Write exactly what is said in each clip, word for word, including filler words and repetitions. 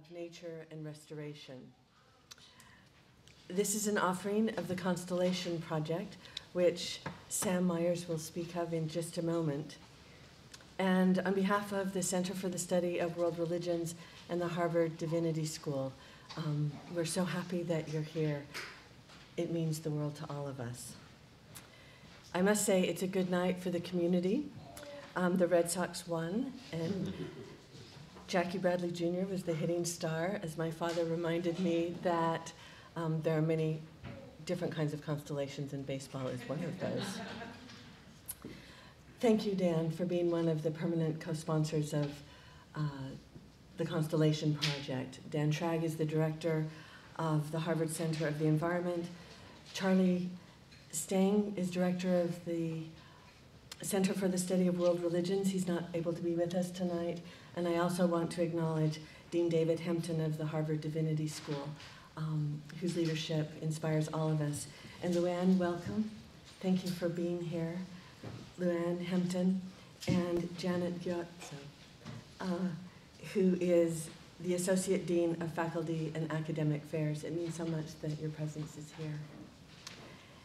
of Nature and Restoration. This is an offering of the Constellation Project, which Sam Myers will speak of in just a moment. And on behalf of the Center for the Study of World Religions and the Harvard Divinity School, um, we're so happy that you're here. It means the world to all of us. I must say it's a good night for the community. Um, the Red Sox won, and Jackie Bradley Junior was the hitting star, as my father reminded me that um, there are many different kinds of constellations, and baseball is one of those. Thank you, Dan, for being one of the permanent co-sponsors of uh, the Constellation Project. Dan Tragg is the director of the Harvard Center of the Environment. Charlie Stang is director of the Center for the Study of World Religions. He's not able to be with us tonight. And I also want to acknowledge Dean David Hempton of the Harvard Divinity School, um, whose leadership inspires all of us. And Luanne, welcome. Thank you for being here. Luanne Hempton and Janet Gyatso, uh, who is the Associate Dean of Faculty and Academic Affairs. It means so much that your presence is here.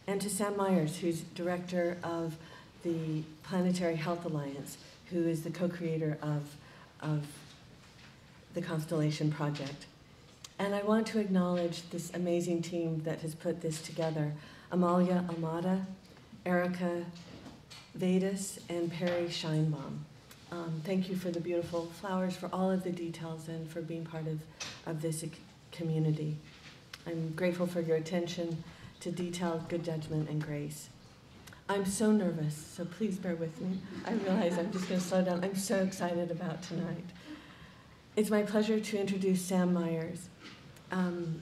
And to Sam Myers, who's director of the Planetary Health Alliance, who is the co-creator of, of the Constellation Project. And I want to acknowledge this amazing team that has put this together: Amalia Almada, Erica Vedas, and Perry Scheinbaum. Um, thank you for the beautiful flowers, for all of the details, and for being part of, of this community. I'm grateful for your attention to detail, good judgment, and grace. I'm so nervous, so please bear with me. I realize I'm just going to slow down. I'm so excited about tonight. It's my pleasure to introduce Sam Myers um,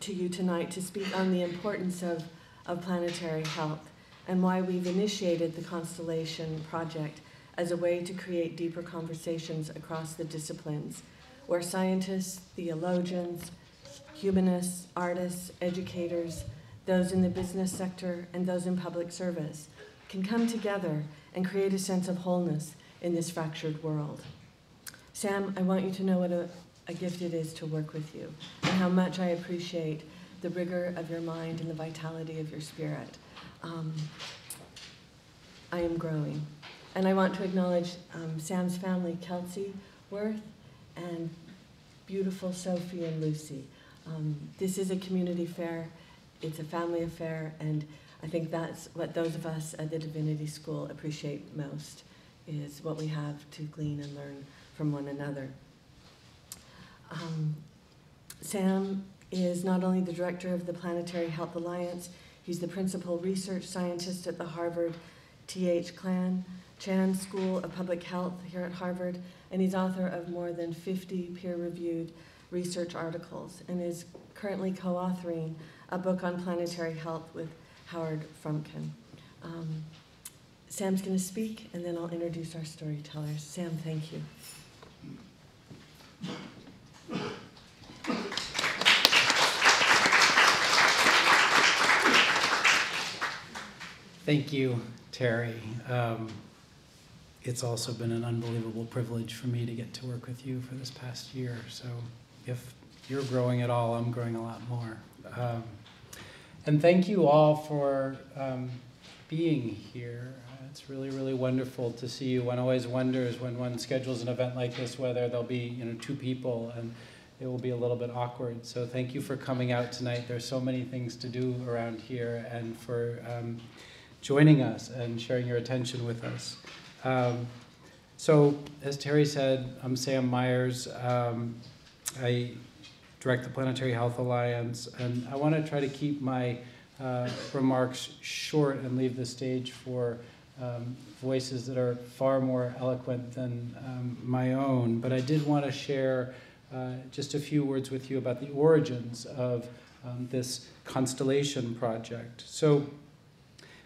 to you tonight to speak on the importance of, of planetary health and why we've initiated the Constellation Project as a way to create deeper conversations across the disciplines, where scientists, theologians, humanists, artists, educators, those in the business sector, and those in public service can come together and create a sense of wholeness in this fractured world. Sam, I want you to know what a, a gift it is to work with you, and how much I appreciate the rigor of your mind and the vitality of your spirit. Um, I am growing. And I want to acknowledge um, Sam's family, Kelsey Worth, and beautiful Sophie and Lucy. Um, this is a community affair, it's a family affair, and I think that's what those of us at the Divinity School appreciate most, is what we have to glean and learn from one another. Um, Sam is not only the director of the Planetary Health Alliance, he's the principal research scientist at the Harvard T H Chan School of Public Health here at Harvard, and he's author of more than fifty peer-reviewed research articles, and is currently co-authoring a book on planetary health with Howard Frumkin. Um, Sam's going to speak, and then I'll introduce our storytellers. Sam, thank you. Thank you, Terry. Um, it's also been an unbelievable privilege for me to get to work with you for this past year. So if you're growing at all, I'm growing a lot more. Um, and thank you all for um, being here. Uh, it's really, really wonderful to see you. One always wonders when one schedules an event like this whether there'll be you know, two people, and it will be a little bit awkward. So thank you for coming out tonight. There's so many things to do around here, and for um, joining us and sharing your attention with us. Um, so, as Terry said, I'm Sam Myers. Um, I direct the Planetary Health Alliance, and I want to try to keep my uh, remarks short and leave the stage for um, voices that are far more eloquent than um, my own. But I did want to share uh, just a few words with you about the origins of um, this Constellation Project. So,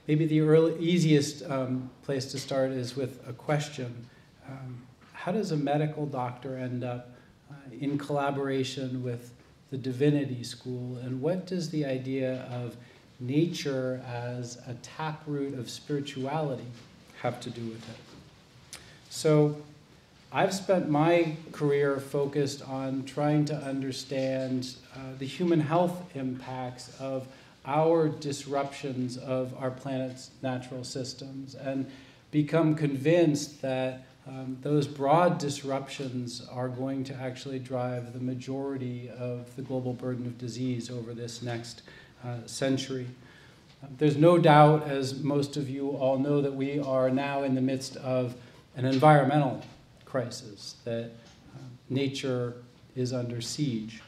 maybe the early, easiest um, place to start is with a question. Um, how does a medical doctor end up uh, in collaboration with the Divinity School? And what does the idea of nature as a taproot of spirituality have to do with it? So I've spent my career focused on trying to understand uh, the human health impacts of our disruptions of our planet's natural systems, and become convinced that um, those broad disruptions are going to actually drive the majority of the global burden of disease over this next uh, century. There's no doubt, as most of you all know, that we are now in the midst of an environmental crisis, that uh, nature is under siege.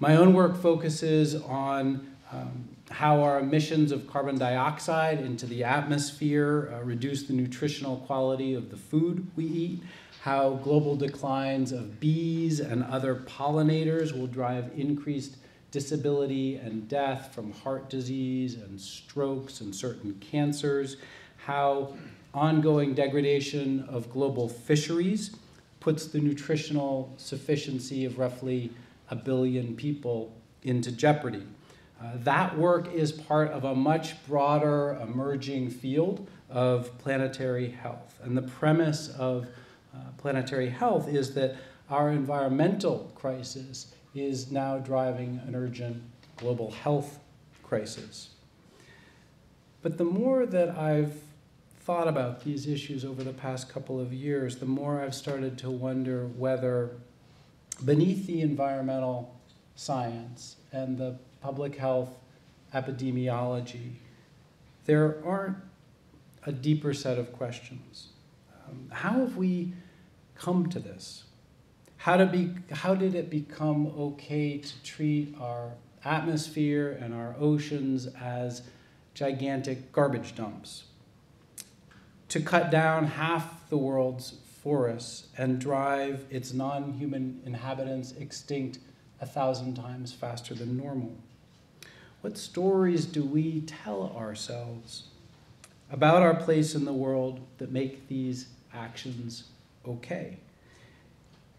My own work focuses on um, how our emissions of carbon dioxide into the atmosphere uh, reduce the nutritional quality of the food we eat, how global declines of bees and other pollinators will drive increased disability and death from heart disease and strokes and certain cancers, how ongoing degradation of global fisheries puts the nutritional sufficiency of roughly a billion people into jeopardy. Uh, that work is part of a much broader emerging field of planetary health. And the premise of uh, planetary health is that our environmental crisis is now driving an urgent global health crisis. But the more that I've thought about these issues over the past couple of years, the more I've started to wonder whether beneath the environmental science and the public health epidemiology, there aren't a deeper set of questions. Um, how have we come to this? How did, be, how did it become okay to treat our atmosphere and our oceans as gigantic garbage dumps? To cut down half the world's forests and drive its non-human inhabitants extinct a thousand times faster than normal? What stories do we tell ourselves about our place in the world that make these actions okay?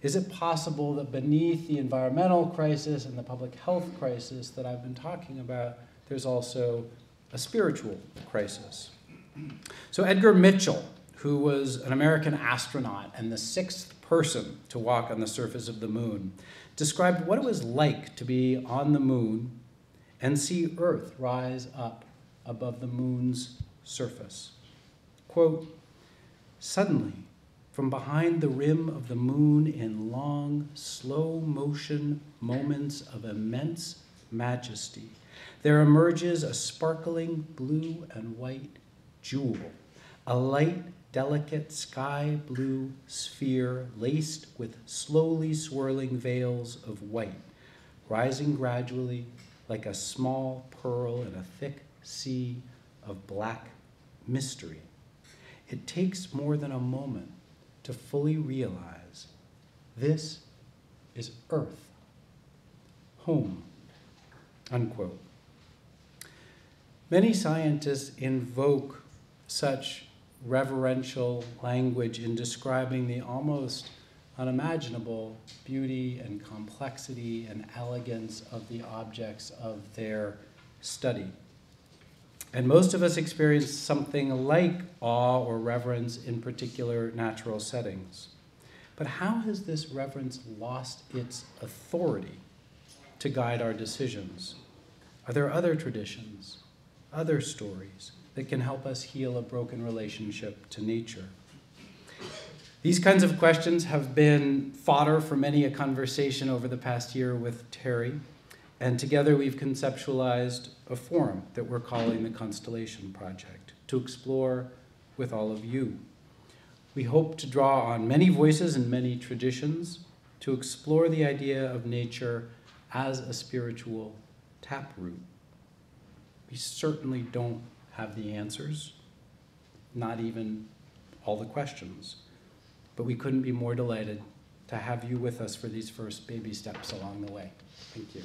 Is it possible that beneath the environmental crisis and the public health crisis that I've been talking about, there's also a spiritual crisis? So Edgar Mitchell, who was an American astronaut and the sixth person to walk on the surface of the moon, described what it was like to be on the moon and see Earth rise up above the moon's surface. Quote, "Suddenly, from behind the rim of the moon in long, slow motion moments of immense majesty, there emerges a sparkling blue and white jewel, a light, delicate sky blue sphere laced with slowly swirling veils of white, rising gradually like a small pearl in a thick sea of black mystery. It takes more than a moment to fully realize this is Earth, home," unquote. Many scientists invoke such reverential language in describing the almost unimaginable beauty and complexity and elegance of the objects of their study. And most of us experience something like awe or reverence in particular natural settings. But how has this reverence lost its authority to guide our decisions? Are there other traditions, other stories that can help us heal a broken relationship to nature? These kinds of questions have been fodder for many a conversation over the past year with Terry, and together we've conceptualized a forum that we're calling the Constellation Project to explore with all of you. We hope to draw on many voices and many traditions to explore the idea of nature as a spiritual taproot. We certainly don't have the answers, not even all the questions. But we couldn't be more delighted to have you with us for these first baby steps along the way. Thank you.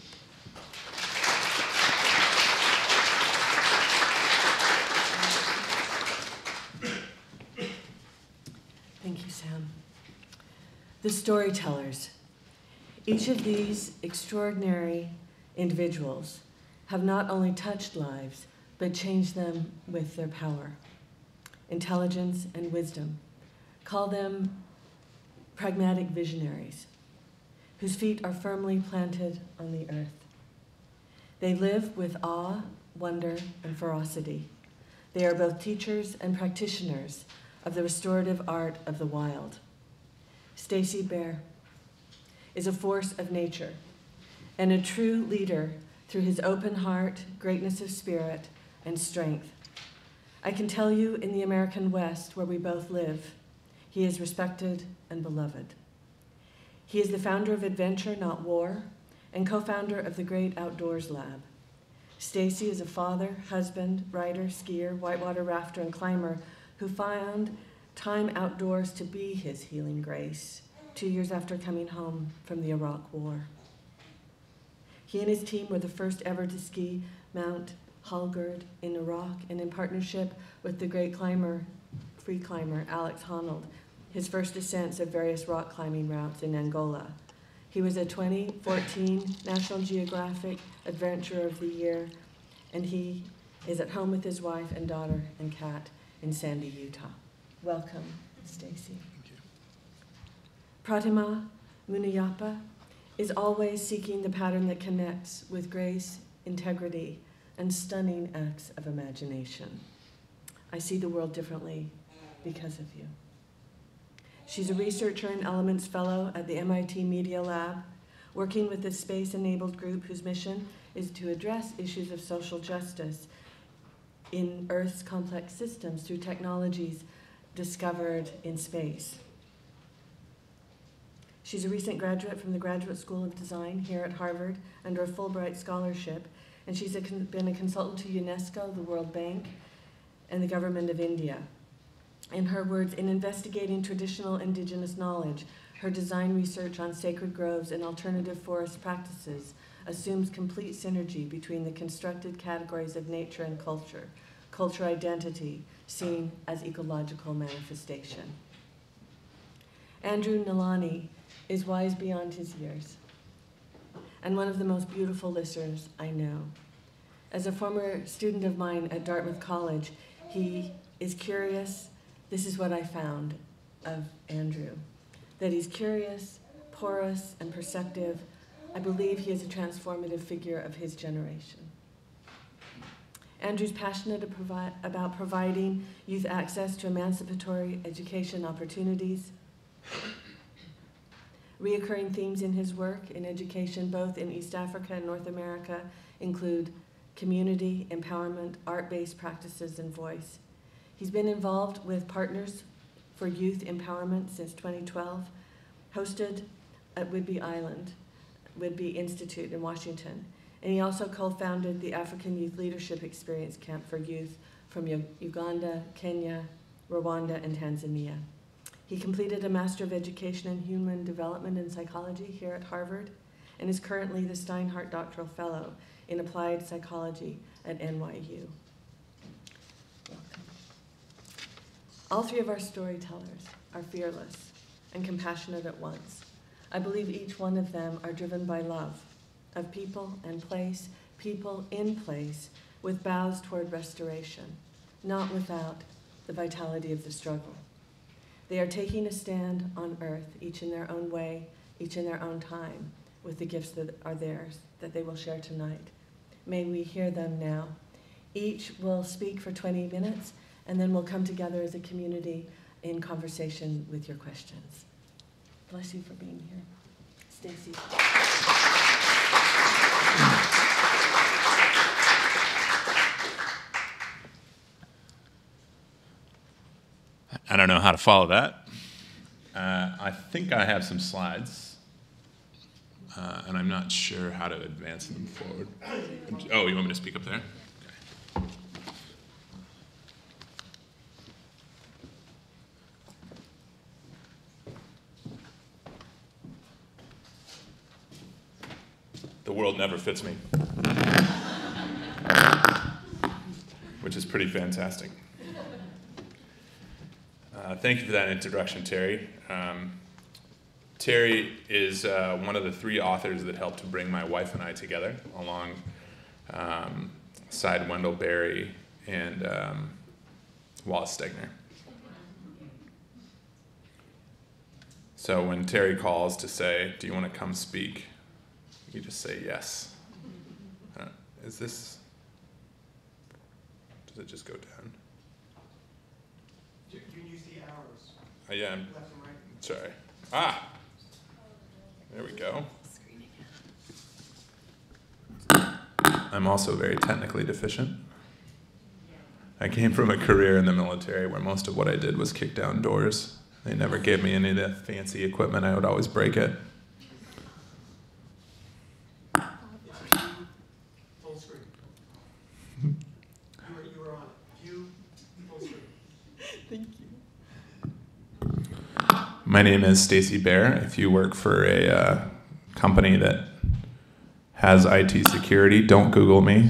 Thank you, Sam. The storytellers. Each of these extraordinary individuals have not only touched lives, but change them with their power, intelligence, and wisdom. Call them pragmatic visionaries whose feet are firmly planted on the earth. They live with awe, wonder, and ferocity. They are both teachers and practitioners of the restorative art of the wild. Stacy Bare is a force of nature and a true leader through his open heart, greatness of spirit, and strength. I can tell you in the American West, where we both live, he is respected and beloved. He is the founder of Adventure Not War and co-founder of the Great Outdoors Lab. Stacy is a father, husband, rider, skier, whitewater rafter, and climber who found time outdoors to be his healing grace two years after coming home from the Iraq War. He and his team were the first ever to ski Mount Halgerd in Iraq, and in partnership with the great climber, free climber, Alex Honnold, his first ascents of various rock climbing routes in Angola. He was a twenty fourteen National Geographic Adventurer of the Year, and he is at home with his wife and daughter and cat in Sandy, Utah. Welcome, Stacy. Thank you. Prathima Muniyappa is always seeking the pattern that connects with grace, integrity, and stunning acts of imagination. I see the world differently because of you. She's a researcher and Elements Fellow at the M I T Media Lab, working with a space-enabled group whose mission is to address issues of social justice in Earth's complex systems through technologies discovered in space. She's a recent graduate from the Graduate School of Design here at Harvard under a Fulbright scholarship, and she's a been a consultant to UNESCO, the World Bank, and the government of India. In her words, in investigating traditional indigenous knowledge, her design research on sacred groves and alternative forest practices assumes complete synergy between the constructed categories of nature and culture, culture identity seen as ecological manifestation. Andrew Nalani is wise beyond his years and one of the most beautiful listeners I know. As a former student of mine at Dartmouth College, he is curious. This is what I found of Andrew, that he's curious, porous, and perceptive. I believe he is a transformative figure of his generation. Andrew's passionate about providing youth access to emancipatory education opportunities. Reoccurring themes in his work in education, both in East Africa and North America, include community, empowerment, art-based practices, and voice. He's been involved with Partners for Youth Empowerment since twenty twelve, hosted at Whidbey Island, Whidbey Institute in Washington, and he also co-founded the African Youth Leadership Experience Camp for youth from Uganda, Kenya, Rwanda, and Tanzania. He completed a Master of Education in Human Development and Psychology here at Harvard, and is currently the Steinhardt Doctoral Fellow in Applied Psychology at N Y U. All three of our storytellers are fearless and compassionate at once. I believe each one of them are driven by love of people and place, people in place, with bows toward restoration, not without the vitality of the struggle. They are taking a stand on earth, each in their own way, each in their own time, with the gifts that are theirs, that they will share tonight. May we hear them now. Each will speak for twenty minutes, and then we'll come together as a community in conversation with your questions. Bless you for being here. Stacy. I don't know how to follow that. Uh, I think I have some slides, uh, and I'm not sure how to advance them forward. Oh, you want me to speak up there? The world never fits me, which is pretty fantastic. Uh, thank you for that introduction, Terry. Um, Terry is uh, one of the three authors that helped to bring my wife and I together, along um, side Wendell Berry and um, Wallace Stegner. So when Terry calls to say, do you want to come speak? You just say yes. Uh, is this, does it just go down? You can use the arrows. Uh, yeah, I'm, left and right. Sorry. Ah, there we go. I'm also very technically deficient. I came from a career in the military where most of what I did was kick down doors. They never gave me any of the fancy equipment. I would always break it. Full screen. You were, you were on it. You, full screen. Thank you. My name is Stacy Bare. If you work for a uh, company that has I T security, don't Google me.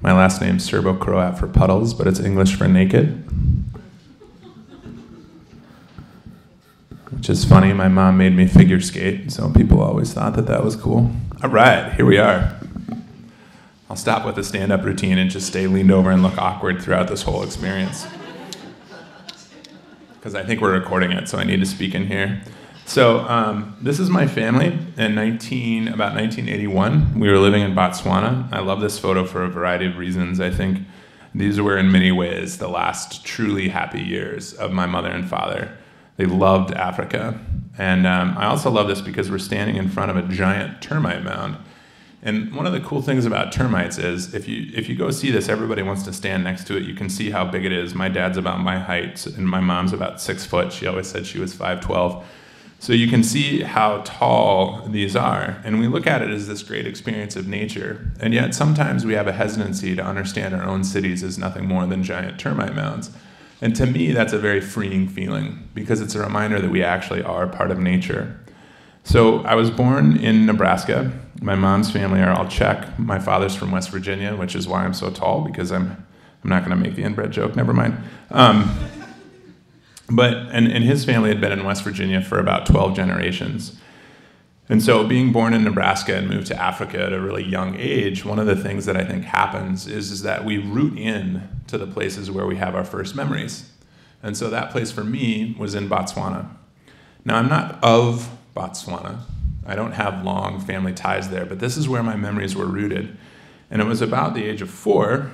My last name's Serbo-Croat for puddles, but it's English for naked. Which is funny, my mom made me figure skate, so people always thought that that was cool. All right, here we are. I'll stop with the stand-up routine and just stay leaned over and look awkward throughout this whole experience. Because I think we're recording it, so I need to speak in here. So um, this is my family in nineteen, about nineteen eighty-one. We were living in Botswana. I love this photo for a variety of reasons. I think these were in many ways the last truly happy years of my mother and father. They loved Africa. And um, I also love this because we're standing in front of a giant termite mound. And one of the cool things about termites is if you, if you go see this, everybody wants to stand next to it. You can see how big it is. My dad's about my height and my mom's about six foot. She always said she was five twelve. So you can see how tall these are. And we look at it as this great experience of nature. And yet sometimes we have a hesitancy to understand our own cities as nothing more than giant termite mounds. And to me, that's a very freeing feeling because it's a reminder that we actually are part of nature. So I was born in Nebraska. My mom's family are all Czech. My father's from West Virginia, which is why I'm so tall, because I'm I'm not going to make the inbred joke. Never mind. Um, but and, and his family had been in West Virginia for about twelve generations. And so being born in Nebraska and moved to Africa at a really young age, one of the things that I think happens is, is that we root in to the places where we have our first memories. And so that place for me was in Botswana. Now, I'm not of Botswana. I don't have long family ties there, but this is where my memories were rooted. And it was about the age of four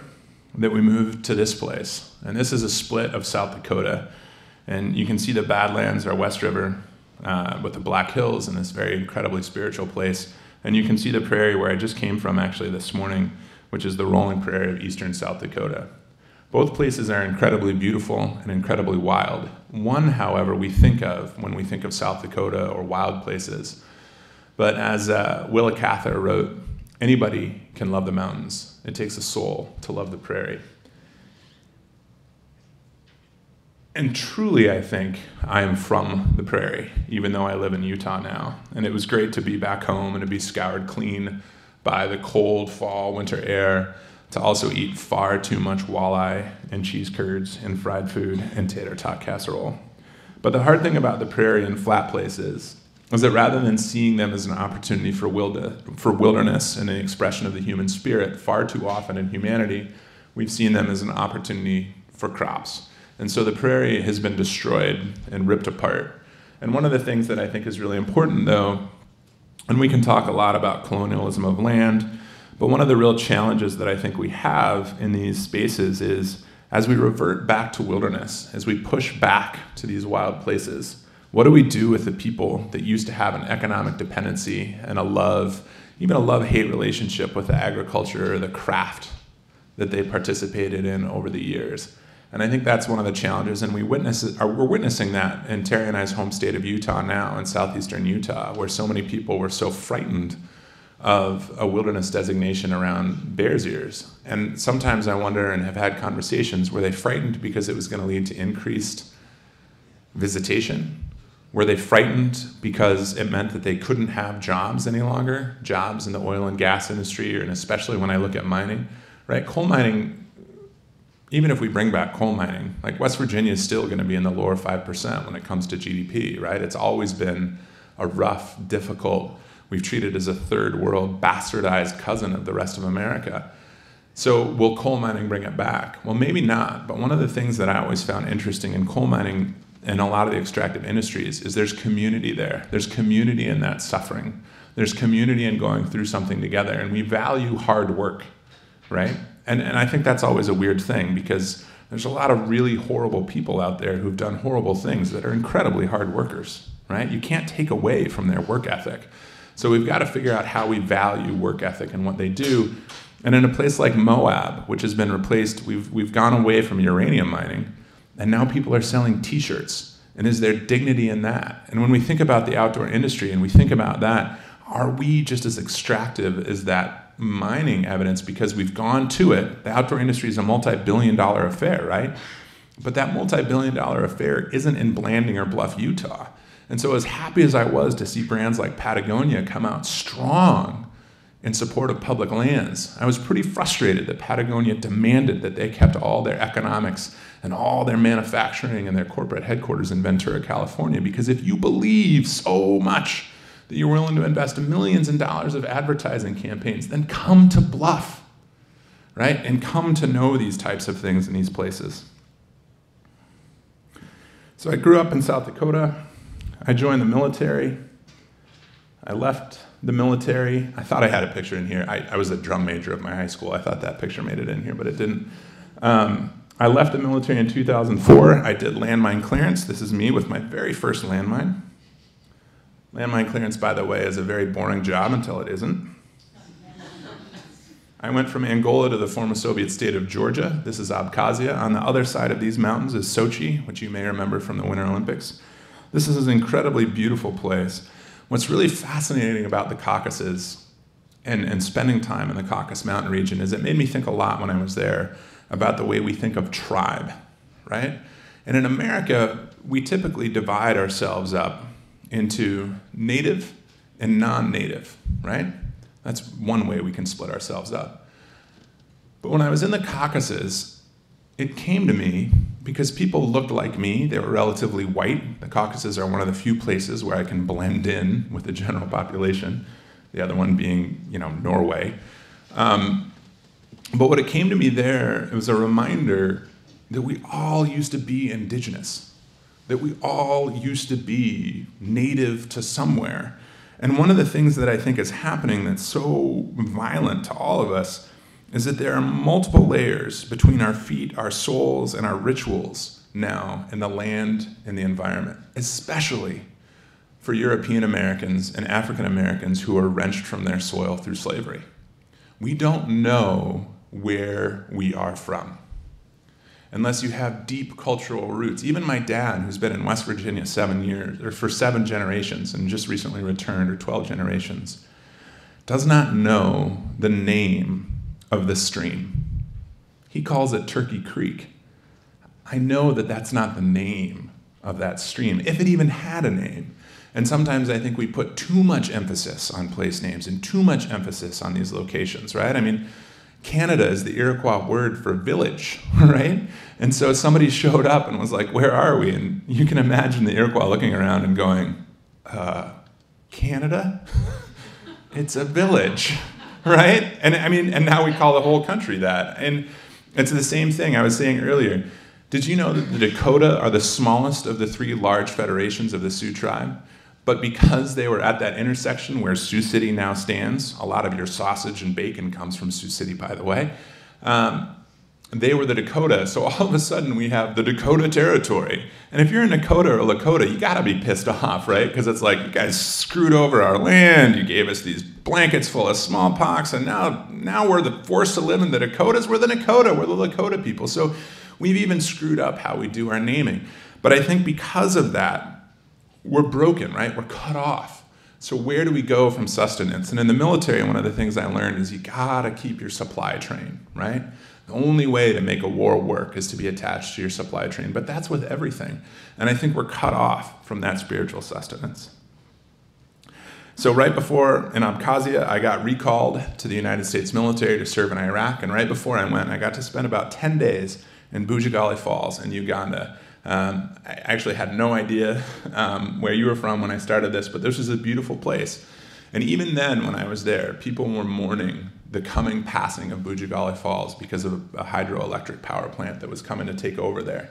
that we moved to this place. And this is a split of South Dakota. And you can see the Badlands or West River, Uh, with the Black Hills in this very incredibly spiritual place. And you can see the prairie where I just came from actually this morning, which is the rolling prairie of eastern South Dakota. Both places are incredibly beautiful and incredibly wild. One, however, we think of when we think of South Dakota or wild places. But as uh, Willa Cather wrote, anybody can love the mountains. It takes a soul to love the prairie. And truly, I think, I am from the prairie, even though I live in Utah now. And it was great to be back home and to be scoured clean by the cold fall, winter air, to also eat far too much walleye and cheese curds and fried food and tater tot casserole. But the hard thing about the prairie and flat places is that rather than seeing them as an opportunity for wilder, for wilderness and an expression of the human spirit, far too often in humanity, we've seen them as an opportunity for crops. And so the prairie has been destroyed and ripped apart. And one of the things that I think is really important, though, and we can talk a lot about colonialism of land, but one of the real challenges that I think we have in these spaces is as we revert back to wilderness, as we push back to these wild places, what do we do with the people that used to have an economic dependency and a love, even a love-hate relationship with the agriculture or the craft that they participated in over the years? And I think that's one of the challenges, and we witness it, or we're witnessing that in Terry and I's home state of Utah now, in southeastern Utah, where so many people were so frightened of a wilderness designation around bear's ears. And sometimes I wonder and have had conversations, were they frightened because it was going to lead to increased visitation? Were they frightened because it meant that they couldn't have jobs any longer? Jobs in the oil and gas industry, and especially when I look at mining, right? Coal mining. Even if we bring back coal mining, like West Virginia is still going to be in the lower five percent when it comes to G D P, right? It's always been a rough, difficult, we've treated as a third world bastardized cousin of the rest of America. So will coal mining bring it back? Well, maybe not. But one of the things that I always found interesting in coal mining in a lot of the extractive industries is there's community there. There's community in that suffering. There's community in going through something together, and we value hard work, right? And, and I think that's always a weird thing, because there's a lot of really horrible people out there who've done horrible things that are incredibly hard workers, right? You can't take away from their work ethic. So we've got to figure out how we value work ethic and what they do. And in a place like Moab, which has been replaced, we've, we've gone away from uranium mining, and now people are selling T-shirts. And is there dignity in that? And when we think about the outdoor industry and we think about that, are we just as extractive as that mining evidence? Because we've gone to it. The outdoor industry is a multi-billion dollar affair, right? But that multi-billion dollar affair isn't in Blanding or Bluff, Utah. And so as happy as I was to see brands like Patagonia come out strong in support of public lands, I was pretty frustrated that Patagonia demanded that they kept all their economics and all their manufacturing and their corporate headquarters in Ventura, California, because if you believe so much that you're willing to invest millions in dollars of advertising campaigns, then come to Bluff, right? And come to know these types of things in these places. So I grew up in South Dakota. I joined the military. I left the military. I thought I had a picture in here. I, I was a drum major at my high school. I thought that picture made it in here, but it didn't. Um, I left the military in two thousand four. I did landmine clearance. This is me with my very first landmine. Landmine clearance, by the way, is a very boring job until it isn't. I went from Angola to the former Soviet state of Georgia. This is Abkhazia. On the other side of these mountains is Sochi, which you may remember from the Winter Olympics. This is an incredibly beautiful place. What's really fascinating about the Caucasus and, and spending time in the Caucasus mountain region is it made me think a lot when I was there about the way we think of tribe, right? And in America, we typically divide ourselves up into native and non-native, right? That's one way we can split ourselves up. But when I was in the Caucasus, it came to me because people looked like me. They were relatively white. The Caucasus are one of the few places where I can blend in with the general population, the other one being, you know, Norway. Um, but what it came to me there, it was a reminder that we all used to be indigenous, that we all used to be native to somewhere. And one of the things that I think is happening that's so violent to all of us is that there are multiple layers between our feet, our souls, and our rituals now in the land and the environment, especially for European Americans and African Americans who are wrenched from their soil through slavery. We don't know where we are from unless you have deep cultural roots. Even my dad, who's been in West Virginia seven years, or for seven generations and just recently returned, or twelve generations, does not know the name of the stream. He calls it Turkey Creek. I know that that's not the name of that stream, if it even had a name. And sometimes I think we put too much emphasis on place names and too much emphasis on these locations, right? I mean, Canada is the Iroquois word for village, right? And so somebody showed up and was like, where are we? And you can imagine the Iroquois looking around and going, uh, Canada? It's a village. Right? And I mean, and now we call the whole country that. And it's the same thing I was saying earlier. Did you know that the Dakota are the smallest of the three large federations of the Sioux tribe? But because they were at that intersection where Sioux City now stands, a lot of your sausage and bacon comes from Sioux City, by the way, um, they were the Dakota. So all of a sudden we have the Dakota Territory. And if you're in Dakota or Lakota, you gotta be pissed off, right? Because it's like, you guys screwed over our land. You gave us these blankets full of smallpox. And now, now we're the forced to live in the Dakotas. We're the Dakota, we're the Lakota people. So we've even screwed up how we do our naming. But I think because of that, we're broken, right? We're cut off. So where do we go from sustenance? And in the military, one of the things I learned is you gotta keep your supply train, right? The only way to make a war work is to be attached to your supply train, but that's with everything. And I think we're cut off from that spiritual sustenance. So right before, in Abkhazia, I got recalled to the United States military to serve in Iraq, and right before I went, I got to spend about ten days in Bujagali Falls in Uganda. Um, I actually had no idea um, where you were from when I started this, but this is a beautiful place. And even then, when I was there, people were mourning the coming passing of Bujagali Falls because of a hydroelectric power plant that was coming to take over there.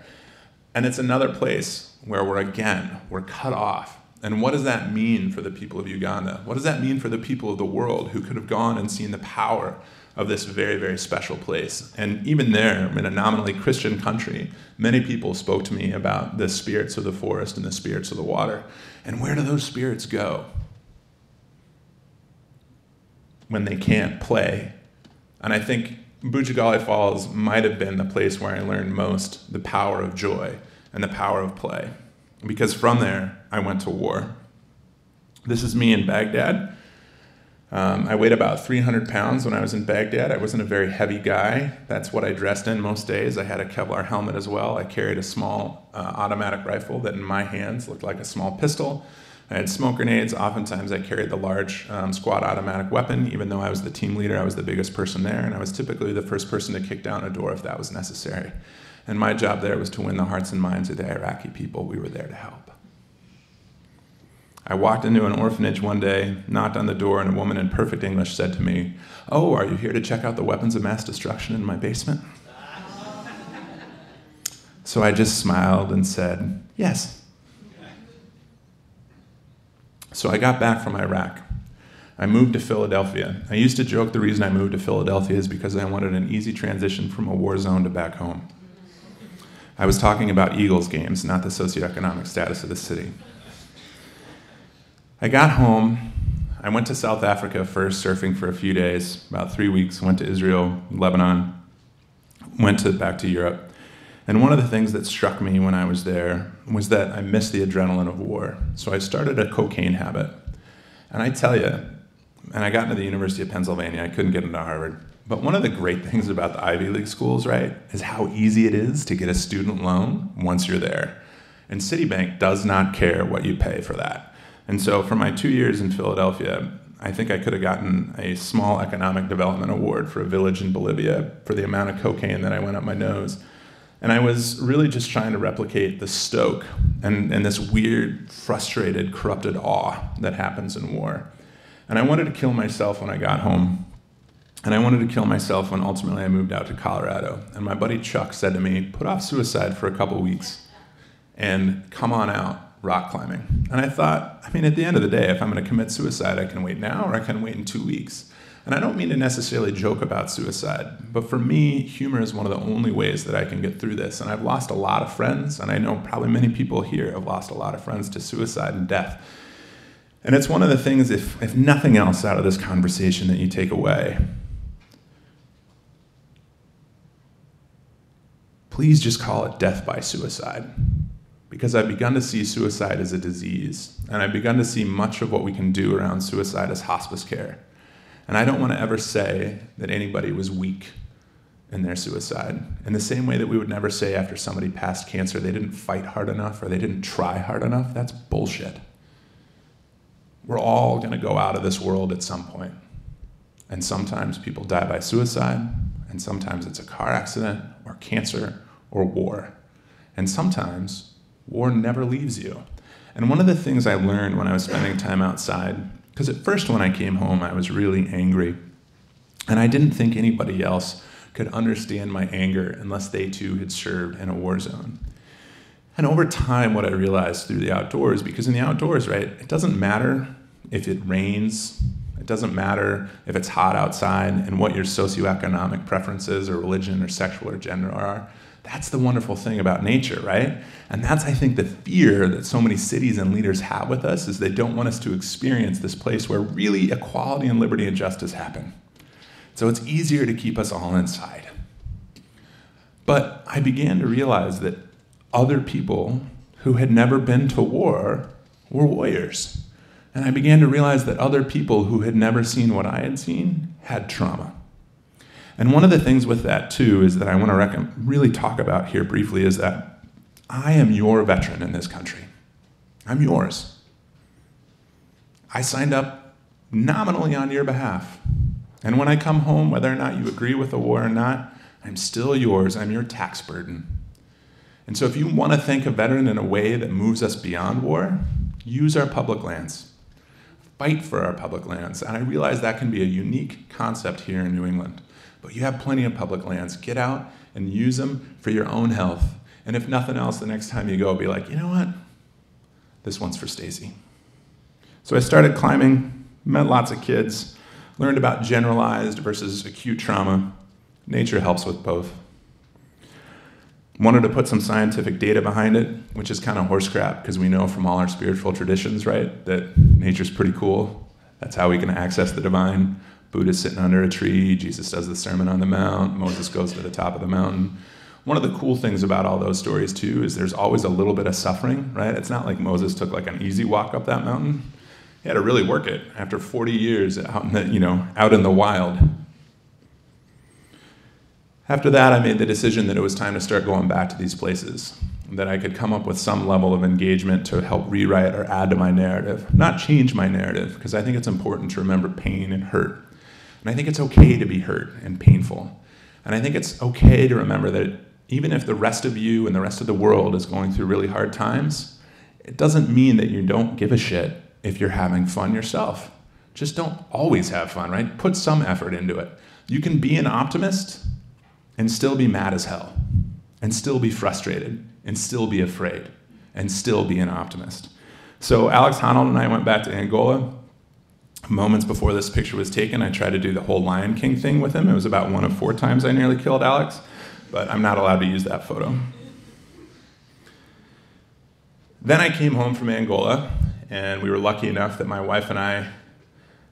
And it's another place where we're, again, we're cut off. And what does that mean for the people of Uganda? What does that mean for the people of the world who could have gone and seen the power of this very, very special place? And even there, in a nominally Christian country, many people spoke to me about the spirits of the forest and the spirits of the water. And where do those spirits go when they can't play? And I think Bujagali Falls might have been the place where I learned most the power of joy and the power of play. Because from there, I went to war. This is me in Baghdad. Um, I weighed about three hundred pounds when I was in Baghdad. I wasn't a very heavy guy. That's what I dressed in most days. I had a Kevlar helmet as well. I carried a small uh, automatic rifle that in my hands looked like a small pistol. I had smoke grenades. Oftentimes I carried the large um, squad automatic weapon. Even though I was the team leader, I was the biggest person there, and I was typically the first person to kick down a door if that was necessary. And my job there was to win the hearts and minds of the Iraqi people. We were there to help. I walked into an orphanage one day, knocked on the door, and a woman in perfect English said to me, "Oh, are you here to check out the weapons of mass destruction in my basement?" So I just smiled and said, "Yes." So I got back from Iraq. I moved to Philadelphia. I used to joke the reason I moved to Philadelphia is because I wanted an easy transition from a war zone to back home. I was talking about Eagles games, not the socioeconomic status of the city. I got home. I went to South Africa first, surfing for a few days, about three weeks, went to Israel, Lebanon, went to, back to Europe. And one of the things that struck me when I was there was that I missed the adrenaline of war. So I started a cocaine habit. And I tell you, and I got into the University of Pennsylvania, I couldn't get into Harvard. But one of the great things about the Ivy League schools, right, is how easy it is to get a student loan once you're there. And Citibank does not care what you pay for that. And so for my two years in Philadelphia, I think I could have gotten a small economic development award for a village in Bolivia for the amount of cocaine that I went up my nose. And I was really just trying to replicate the stoke and, and this weird, frustrated, corrupted awe that happens in war. And I wanted to kill myself when I got home. And I wanted to kill myself when ultimately I moved out to Colorado. And my buddy Chuck said to me, "Put off suicide for a couple weeks and come on out rock climbing." And I thought, I mean, at the end of the day, if I'm going to commit suicide, I can wait now or I can wait in two weeks. And I don't mean to necessarily joke about suicide, but for me, humor is one of the only ways that I can get through this. And I've lost a lot of friends, and I know probably many people here have lost a lot of friends to suicide and death. And it's one of the things, if, if nothing else out of this conversation that you take away, please just call it death by suicide, because I've begun to see suicide as a disease, and I've begun to see much of what we can do around suicide as hospice care. And I don't want to ever say that anybody was weak in their suicide, in the same way that we would never say after somebody passed cancer, they didn't fight hard enough or they didn't try hard enough. That's bullshit. We're all going to go out of this world at some point. And sometimes people die by suicide, and sometimes it's a car accident or cancer or war. And sometimes war never leaves you. And one of the things I learned when I was spending time outside, because at first when I came home, I was really angry. And I didn't think anybody else could understand my anger unless they too had served in a war zone. And over time, what I realized through the outdoors, because in the outdoors, right, it doesn't matter if it rains, it doesn't matter if it's hot outside and what your socioeconomic preferences or religion or sexual or gender are. That's the wonderful thing about nature, right? And that's, I think, the fear that so many cities and leaders have with us, is they don't want us to experience this place where really equality and liberty and justice happen. So it's easier to keep us all inside. But I began to realize that other people who had never been to war were warriors. And I began to realize that other people who had never seen what I had seen had trauma. And one of the things with that, too, is that I want to really talk about here briefly is that I am your veteran in this country. I'm yours. I signed up nominally on your behalf. And when I come home, whether or not you agree with the war or not, I'm still yours. I'm your tax burden. And so if you want to thank a veteran in a way that moves us beyond war, use our public lands. Fight for our public lands. And I realize that can be a unique concept here in New England. But you have plenty of public lands. Get out and use them for your own health And if nothing else, the next time you go, be like, you know what? This one's for Stacy. So I started climbing, met lots of kids, learned about generalized versus acute trauma. Nature helps with both. Wanted to put some scientific data behind it, which is kind of horse crap, because we know from all our spiritual traditions, right, that nature's pretty cool. That's how we can access the divine. Buddha's sitting under a tree, Jesus does the Sermon on the Mount, Moses goes to the top of the mountain. One of the cool things about all those stories, too, is there's always a little bit of suffering, right? It's not like Moses took like an easy walk up that mountain. He had to really work it after forty years out in the, you know, out in the wild. After that, I made the decision that it was time to start going back to these places, that I could come up with some level of engagement to help rewrite or add to my narrative, not change my narrative, because I think it's important to remember pain and hurt. And I think it's okay to be hurt and painful. And I think it's okay to remember that even if the rest of you and the rest of the world is going through really hard times, it doesn't mean that you don't give a shit if you're having fun yourself. Just don't always have fun, right? Put some effort into it. You can be an optimist and still be mad as hell, and still be frustrated, and still be afraid, and still be an optimist. So Alex Honnold and I went back to Angola. Moments before this picture was taken, I tried to do the whole Lion King thing with him. It was about one of four times I nearly killed Alex, but I'm not allowed to use that photo. Then I came home from Angola, and we were lucky enough that my wife and I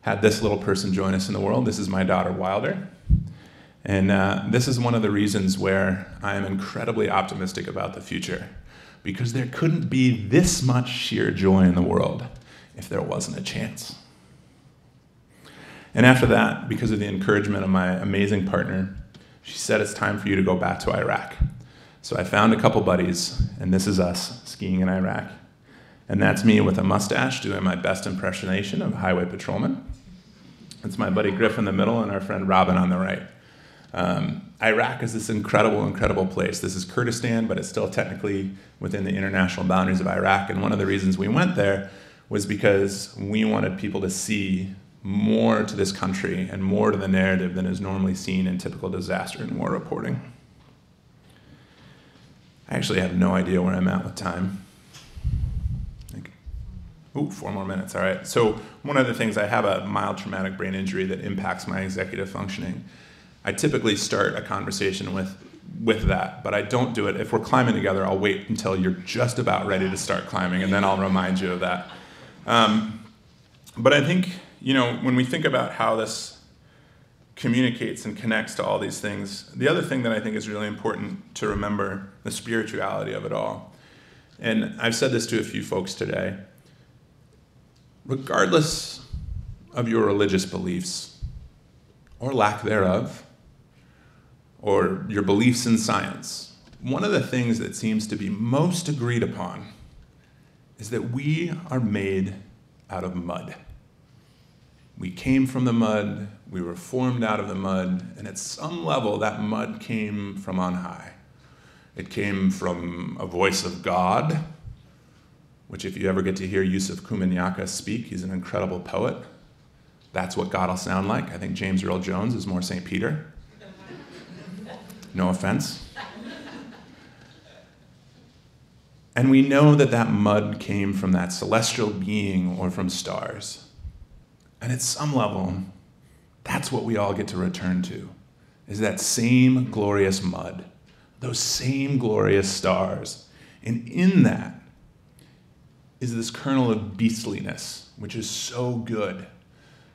had this little person join us in the world. This is my daughter, Wilder. And uh, this is one of the reasons where I am incredibly optimistic about the future, because there couldn't be this much sheer joy in the world if there wasn't a chance. And after that, because of the encouragement of my amazing partner, she said, it's time for you to go back to Iraq. So I found a couple buddies, and this is us skiing in Iraq. And that's me with a mustache doing my best impersonation of a highway patrolman. That's my buddy Griff in the middle and our friend Robin on the right. Um, Iraq is this incredible, incredible place. This is Kurdistan, but it's still technically within the international boundaries of Iraq. And one of the reasons we went there was because we wanted people to see more to this country and more to the narrative than is normally seen in typical disaster and war reporting. I actually have no idea where I'm at with time. Ooh, four more minutes, all right. So one of the things, I have a mild traumatic brain injury that impacts my executive functioning. I typically start a conversation with, with that, but I don't do it. If we're climbing together, I'll wait until you're just about ready to start climbing, and then I'll remind you of that. Um, but I think, you know, when we think about how this communicates and connects to all these things, the other thing that I think is really important to remember, the spirituality of it all. And I've said this to a few folks today. Regardless of your religious beliefs, or lack thereof, or your beliefs in science, one of the things that seems to be most agreed upon is that we are made out of mud. We came from the mud, we were formed out of the mud, and at some level that mud came from on high. It came from a voice of God, which if you ever get to hear Yusuf Kumanyaika speak, he's an incredible poet. That's what God will sound like. I think James Earl Jones is more Saint Peter. No offense. And we know that that mud came from that celestial being or from stars. And at some level, that's what we all get to return to, is that same glorious mud, those same glorious stars. And in that is this kernel of beastliness, which is so good.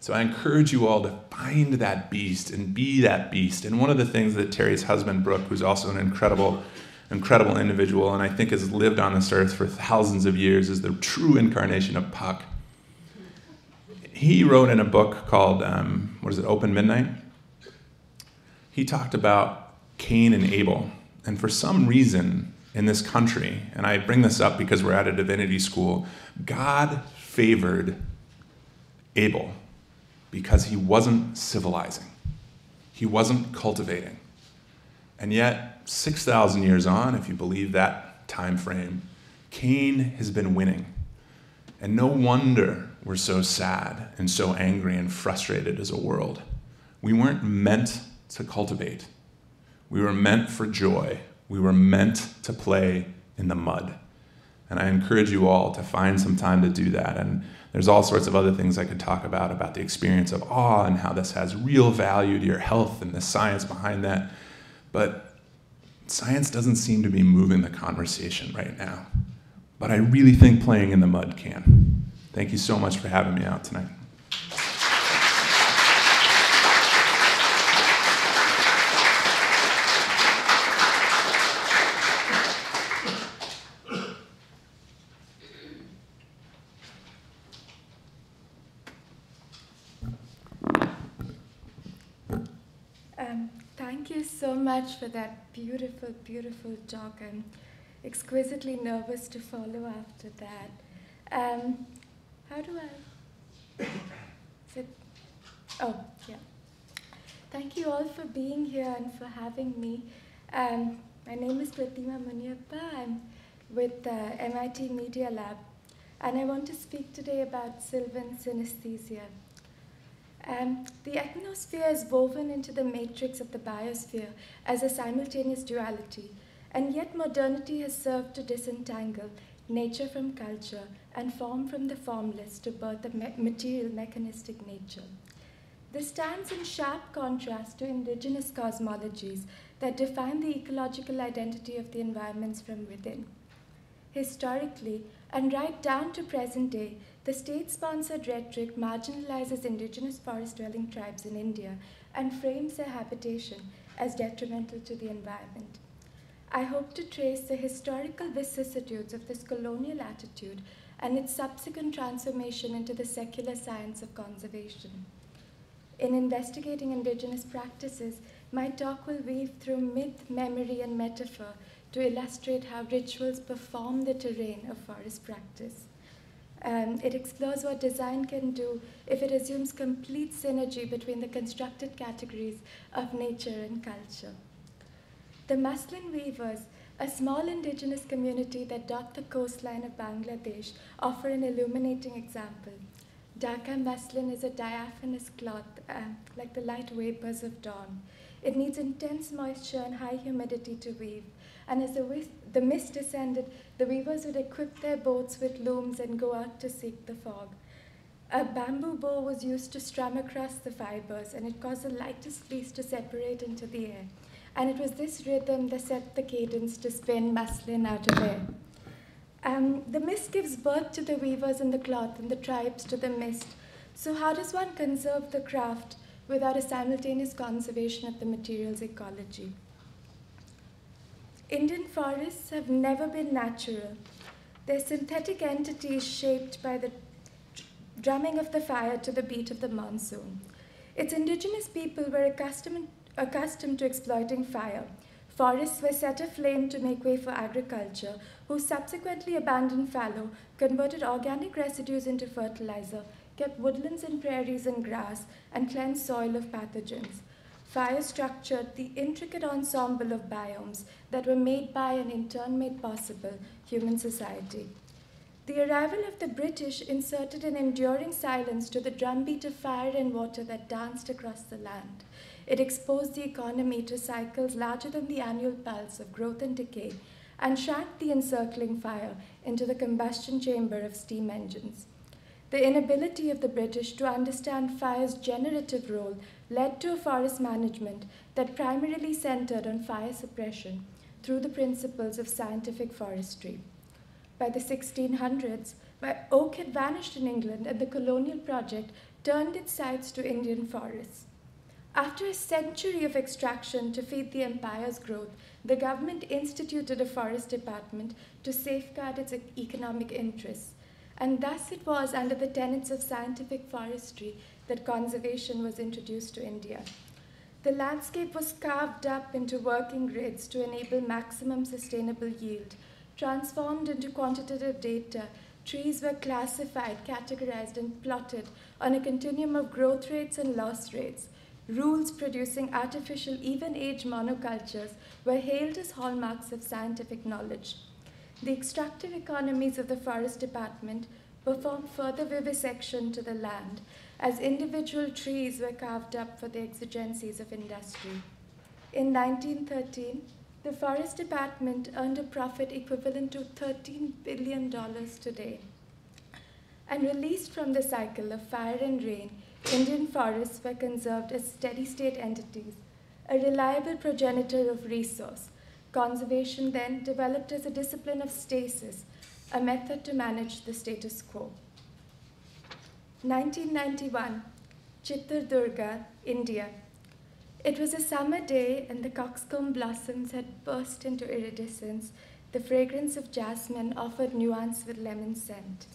So I encourage you all to find that beast and be that beast. And one of the things that Terry's husband, Brooke, who's also an incredible, incredible individual, and I think has lived on this earth for thousands of years, is the true incarnation of Puck. He wrote in a book called, um, what is it, Open Midnight? He talked about Cain and Abel. And for some reason in this country, and I bring this up because we're at a divinity school, God favored Abel, because he wasn't civilizing. He wasn't cultivating. And yet, six thousand years on, if you believe that time frame, Cain has been winning. And no wonder we're so sad and so angry and frustrated as a world. We weren't meant to cultivate. We were meant for joy. We were meant to play in the mud. And I encourage you all to find some time to do that. And there's all sorts of other things I could talk about, about the experience of awe and how this has real value to your health and the science behind that. But science doesn't seem to be moving the conversation right now. But I really think playing in the mud can. Thank you so much for having me out tonight. Much for that beautiful, beautiful talk. I'm exquisitely nervous to follow after that. Um, how do I? Is it? Oh, yeah. Thank you all for being here and for having me. Um, my name is Prathima Muniyappa. I'm with uh, M I T Media Lab, and I want to speak today about sylvan synesthesia. Um, the ethnosphere is woven into the matrix of the biosphere as a simultaneous duality, and yet modernity has served to disentangle nature from culture and form from the formless to birth the me material mechanistic nature. This stands in sharp contrast to indigenous cosmologies that define the ecological identity of the environments from within. Historically, and right down to present day, the state-sponsored rhetoric marginalizes indigenous forest-dwelling tribes in India and frames their habitation as detrimental to the environment. I hope to trace the historical vicissitudes of this colonial attitude and its subsequent transformation into the secular science of conservation. In investigating indigenous practices, my talk will weave through myth, memory, and metaphor to illustrate how rituals perform the terrain of forest practice. Um, it explores what design can do if it assumes complete synergy between the constructed categories of nature and culture. The Muslin Weavers, a small indigenous community that dot the coastline of Bangladesh, offer an illuminating example. Dhaka muslin is a diaphanous cloth, uh, like the light vapors of dawn. It needs intense moisture and high humidity to weave. And as the, the mist descended, the weavers would equip their boats with looms and go out to seek the fog. A bamboo bow was used to strum across the fibers, and it caused the lightest fleece to separate into the air. And it was this rhythm that set the cadence to spin muslin out of air. Um, the mist gives birth to the weavers and the cloth, and the tribes to the mist. So how does one conserve the craft without a simultaneous conservation of the material's ecology? Indian forests have never been natural. They're synthetic entities shaped by the drumming of the fire to the beat of the monsoon. Its indigenous people were accustomed, accustomed to exploiting fire. Forests were set aflame to make way for agriculture, who subsequently abandoned fallow, converted organic residues into fertilizer, kept woodlands and prairies in grass, and cleansed soil of pathogens. Fire structured the intricate ensemble of biomes that were made by and in turn made possible human society. The arrival of the British inserted an enduring silence to the drumbeat of fire and water that danced across the land. It exposed the economy to cycles larger than the annual pulse of growth and decay, and shrank the encircling fire into the combustion chamber of steam engines. The inability of the British to understand fire's generative role led to a forest management that primarily centered on fire suppression through the principles of scientific forestry. By the sixteen hundreds, oak had vanished in England, and the colonial project turned its sights to Indian forests. After a century of extraction to feed the empire's growth, the government instituted a forest department to safeguard its economic interests. And thus it was under the tenets of scientific forestry that conservation was introduced to India. The landscape was carved up into working grids to enable maximum sustainable yield. Transformed into quantitative data, trees were classified, categorized, and plotted on a continuum of growth rates and loss rates. Rules producing artificial even-age monocultures were hailed as hallmarks of scientific knowledge. The extractive economies of the forest department performed further vivisection to the land, as individual trees were carved up for the exigencies of industry. In nineteen thirteen, The Forest Department earned a profit equivalent to thirteen billion dollars today. And released from the cycle of fire and rain, Indian forests were conserved as steady-state entities, a reliable progenitor of resource. Conservation then developed as a discipline of stasis, a method to manage the status quo. nineteen ninety-one, Chitradurga, India. It was a summer day and the cockscomb blossoms had burst into iridescence. The fragrance of jasmine offered nuance with lemon scent.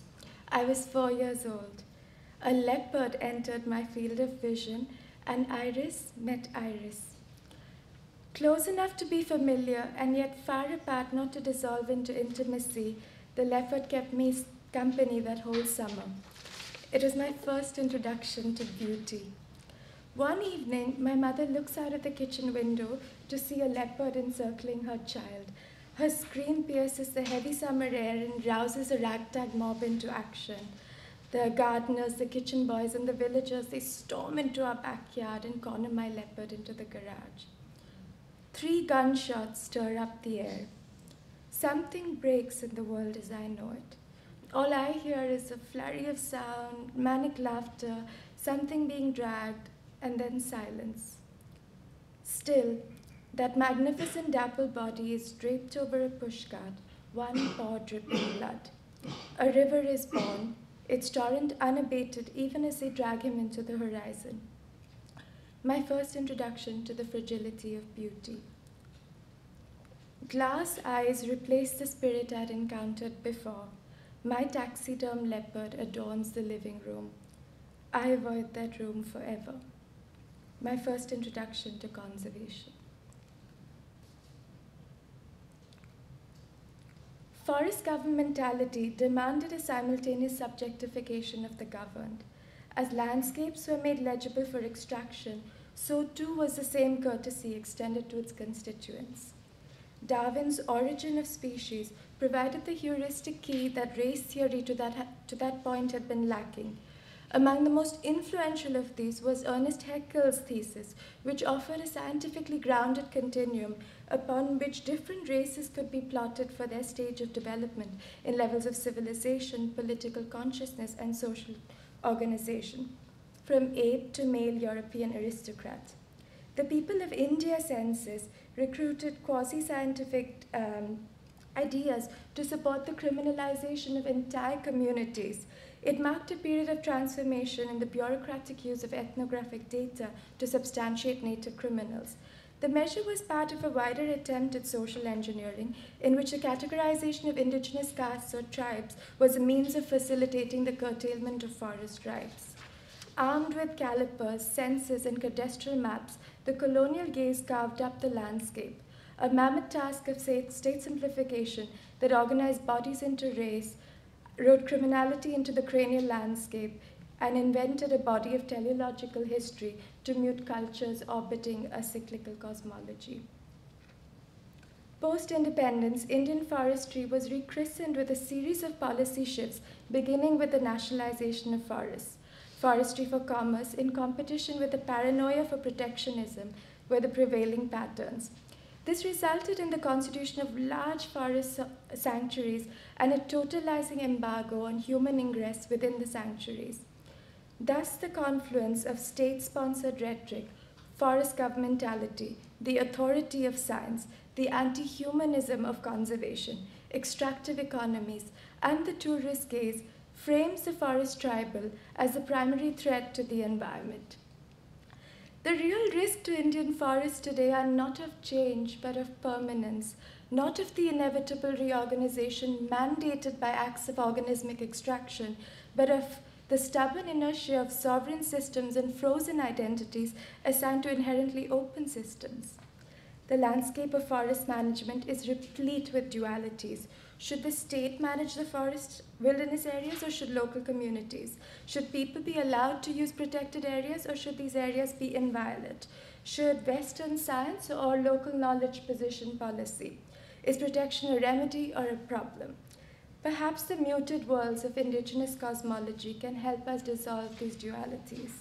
I was four years old. A leopard entered my field of vision, and iris met iris. Close enough to be familiar, and yet far apart not to dissolve into intimacy, the leopard kept me company that whole summer. It was my first introduction to beauty. One evening, my mother looks out of the kitchen window to see a leopard encircling her child. Her scream pierces the heavy summer air and rouses a ragtag mob into action. The gardeners, the kitchen boys, and the villagers, they storm into our backyard and corner my leopard into the garage. Three gunshots stir up the air. Something breaks in the world as I know it. All I hear is a flurry of sound, manic laughter, something being dragged, and then silence. Still, that magnificent dapple body is draped over a pushcart, one paw dripping blood. A river is born, its torrent unabated even as they drag him into the horizon. My first introduction to the fragility of beauty. Glass eyes replace the spirit I'd encountered before. My taxiderm leopard adorns the living room. I avoid that room forever. My first introduction to conservation. Forest governmentality demanded a simultaneous subjectification of the governed. As landscapes were made legible for extraction, so too was the same courtesy extended to its constituents. Darwin's Origin of Species provided the heuristic key that race theory to that, to that point had been lacking. Among the most influential of these was Ernest Haeckel's thesis, which offered a scientifically grounded continuum upon which different races could be plotted for their stage of development in levels of civilization, political consciousness, and social organization, from ape to male European aristocrat. The people of India census recruited quasi-scientific um, ideas to support the criminalization of entire communities. It marked a period of transformation in the bureaucratic use of ethnographic data to substantiate native criminals. The measure was part of a wider attempt at social engineering, in which the categorization of indigenous castes or tribes was a means of facilitating the curtailment of forest rights. Armed with calipers, census, and cadastral maps, the colonial gaze carved up the landscape, a mammoth task of state, state simplification that organized bodies into race, wrote criminality into the cranial landscape, and invented a body of teleological history to mute cultures orbiting a cyclical cosmology. Post-independence, Indian forestry was rechristened with a series of policy shifts, beginning with the nationalization of forests. Forestry for commerce, in competition with the paranoia for protectionism, were the prevailing patterns. This resulted in the constitution of large forest sanctuaries and a totalizing embargo on human ingress within the sanctuaries. Thus, the confluence of state-sponsored rhetoric, forest governmentality, the authority of science, the anti-humanism of conservation, extractive economies, and the tourist gaze frames the forest tribal as the primary threat to the environment. The real risk to Indian forests today are not of change, but of permanence, not of the inevitable reorganization mandated by acts of organismic extraction, but of the stubborn inertia of sovereign systems and frozen identities assigned to inherently open systems. The landscape of forest management is replete with dualities. Should the state manage the forest wilderness areas, or should local communities? Should people be allowed to use protected areas, or should these areas be inviolate? Should Western science or local knowledge position policy? Is protection a remedy or a problem? Perhaps the muted worlds of indigenous cosmology can help us dissolve these dualities.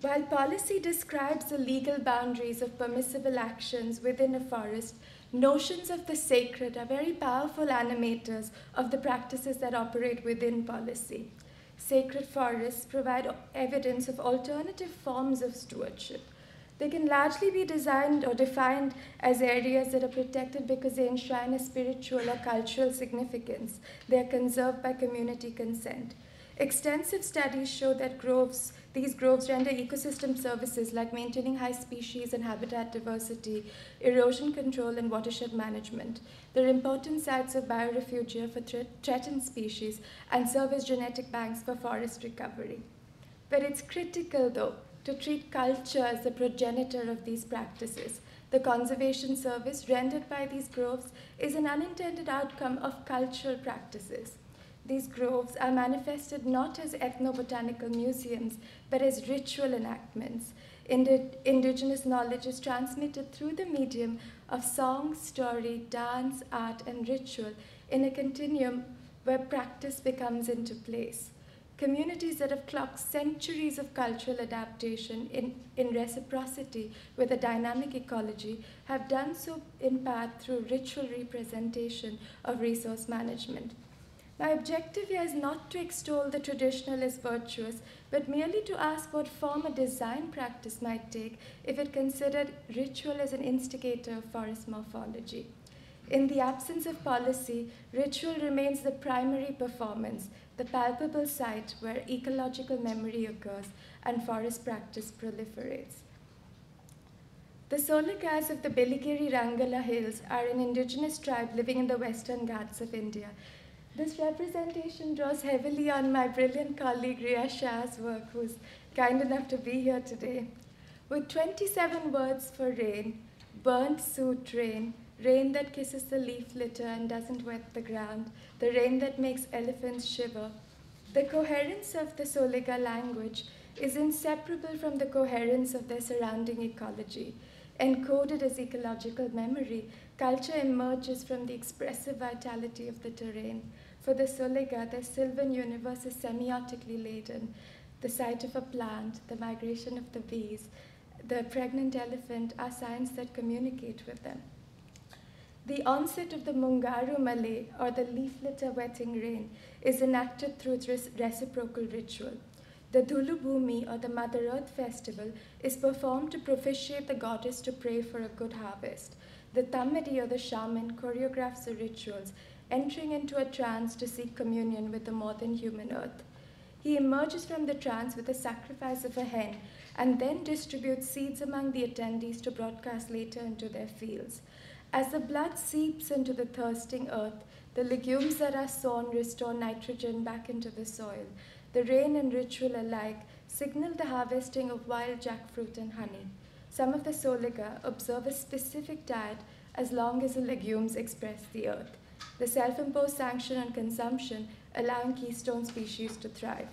While policy describes the legal boundaries of permissible actions within a forest, notions of the sacred are very powerful animators of the practices that operate within policy. Sacred forests provide evidence of alternative forms of stewardship. They can largely be designed or defined as areas that are protected because they enshrine a spiritual or cultural significance. They are conserved by community consent. Extensive studies show that groves, these groves render ecosystem services like maintaining high species and habitat diversity, erosion control, and watershed management. They're important sites of biorefugia for threatened species and serve as genetic banks for forest recovery. But it's critical, though, to treat culture as the progenitor of these practices. The conservation service rendered by these groves is an unintended outcome of cultural practices. These groves are manifested not as ethnobotanical museums, but as ritual enactments. Indi- indigenous knowledge is transmitted through the medium of song, story, dance, art, and ritual in a continuum where practice becomes into place. Communities that have clocked centuries of cultural adaptation in, in reciprocity with a dynamic ecology have done so in part through ritual representation of resource management. My objective here is not to extol the traditional as virtuous, but merely to ask what form a design practice might take if it considered ritual as an instigator of forest morphology. In the absence of policy, ritual remains the primary performance, the palpable site where ecological memory occurs and forest practice proliferates. The solar Solarkas of the Biligiri-Rangala Hills are an indigenous tribe living in the Western Ghats of India. This representation draws heavily on my brilliant colleague Riya Shah's work, who's kind enough to be here today. With twenty-seven words for rain, burnt soot rain, rain that kisses the leaf litter and doesn't wet the ground, the rain that makes elephants shiver, the coherence of the Solega language is inseparable from the coherence of their surrounding ecology. Encoded as ecological memory, culture emerges from the expressive vitality of the terrain. For the Solega, their sylvan universe is semiotically laden. The sight of a plant, the migration of the bees, the pregnant elephant are signs that communicate with them. The onset of the Mungaru Malay, or the leaf litter wetting rain, is enacted through reciprocal ritual. The Dhulu Bhumi, or the Mother Earth Festival, is performed to propitiate the goddess to pray for a good harvest. The Tamari, or the shaman, choreographs the rituals, entering into a trance to seek communion with the more than human earth. He emerges from the trance with the sacrifice of a hen and then distributes seeds among the attendees to broadcast later into their fields. As the blood seeps into the thirsting earth, the legumes that are sown restore nitrogen back into the soil. The rain and ritual alike signal the harvesting of wild jackfruit and honey. Some of the Solega observe a specific diet as long as the legumes express the earth. The self-imposed sanction on consumption allowing keystone species to thrive.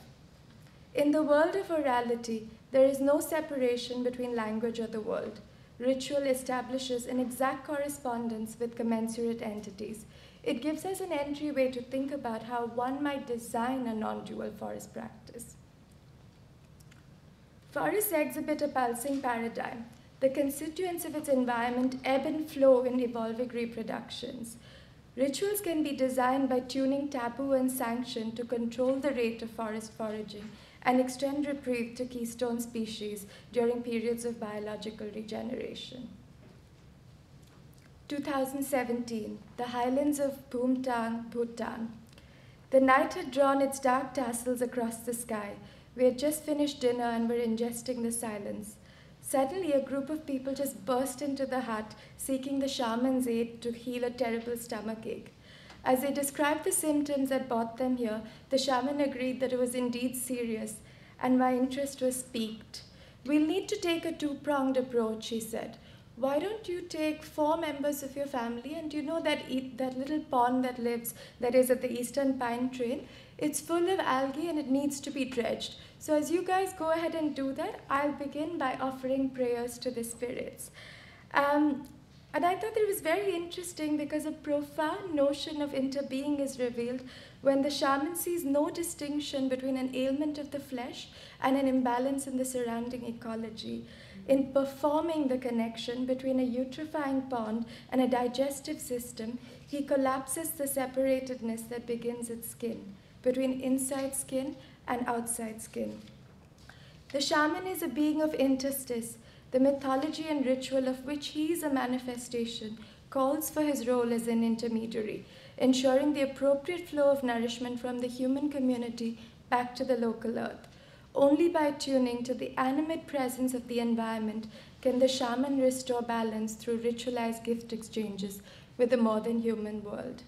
In the world of orality, there is no separation between language or the world. Ritual establishes an exact correspondence with commensurate entities. It gives us an entryway to think about how one might design a non-dual forest practice. Forests exhibit a pulsing paradigm. The constituents of its environment ebb and flow in evolving reproductions. Rituals can be designed by tuning taboo and sanction to control the rate of forest foraging and extend reprieve to keystone species during periods of biological regeneration. two thousand seventeen, the highlands of Bhumtang, Bhutan. The night had drawn its dark tassels across the sky. We had just finished dinner and were ingesting the silence. Suddenly, a group of people just burst into the hut, seeking the shaman's aid to heal a terrible stomachache. As they described the symptoms that brought them here, the shaman agreed that it was indeed serious, and my interest was piqued. "We'll need to take a two-pronged approach," he said. "Why don't you take four members of your family, and you know that, eat, that little pond that lives, that is at the Eastern Pine Trail? It's full of algae and it needs to be dredged. So as you guys go ahead and do that, I'll begin by offering prayers to the spirits." Um, And I thought it was very interesting because a profound notion of interbeing is revealed when the shaman sees no distinction between an ailment of the flesh and an imbalance in the surrounding ecology. In performing the connection between a eutrophying pond and a digestive system, he collapses the separatedness that begins at skin, between inside skin and outside skin. The shaman is a being of interstice. The mythology and ritual of which he is a manifestation calls for his role as an intermediary, ensuring the appropriate flow of nourishment from the human community back to the local earth. Only by tuning to the animate presence of the environment can the shaman restore balance through ritualized gift exchanges with the more than human world.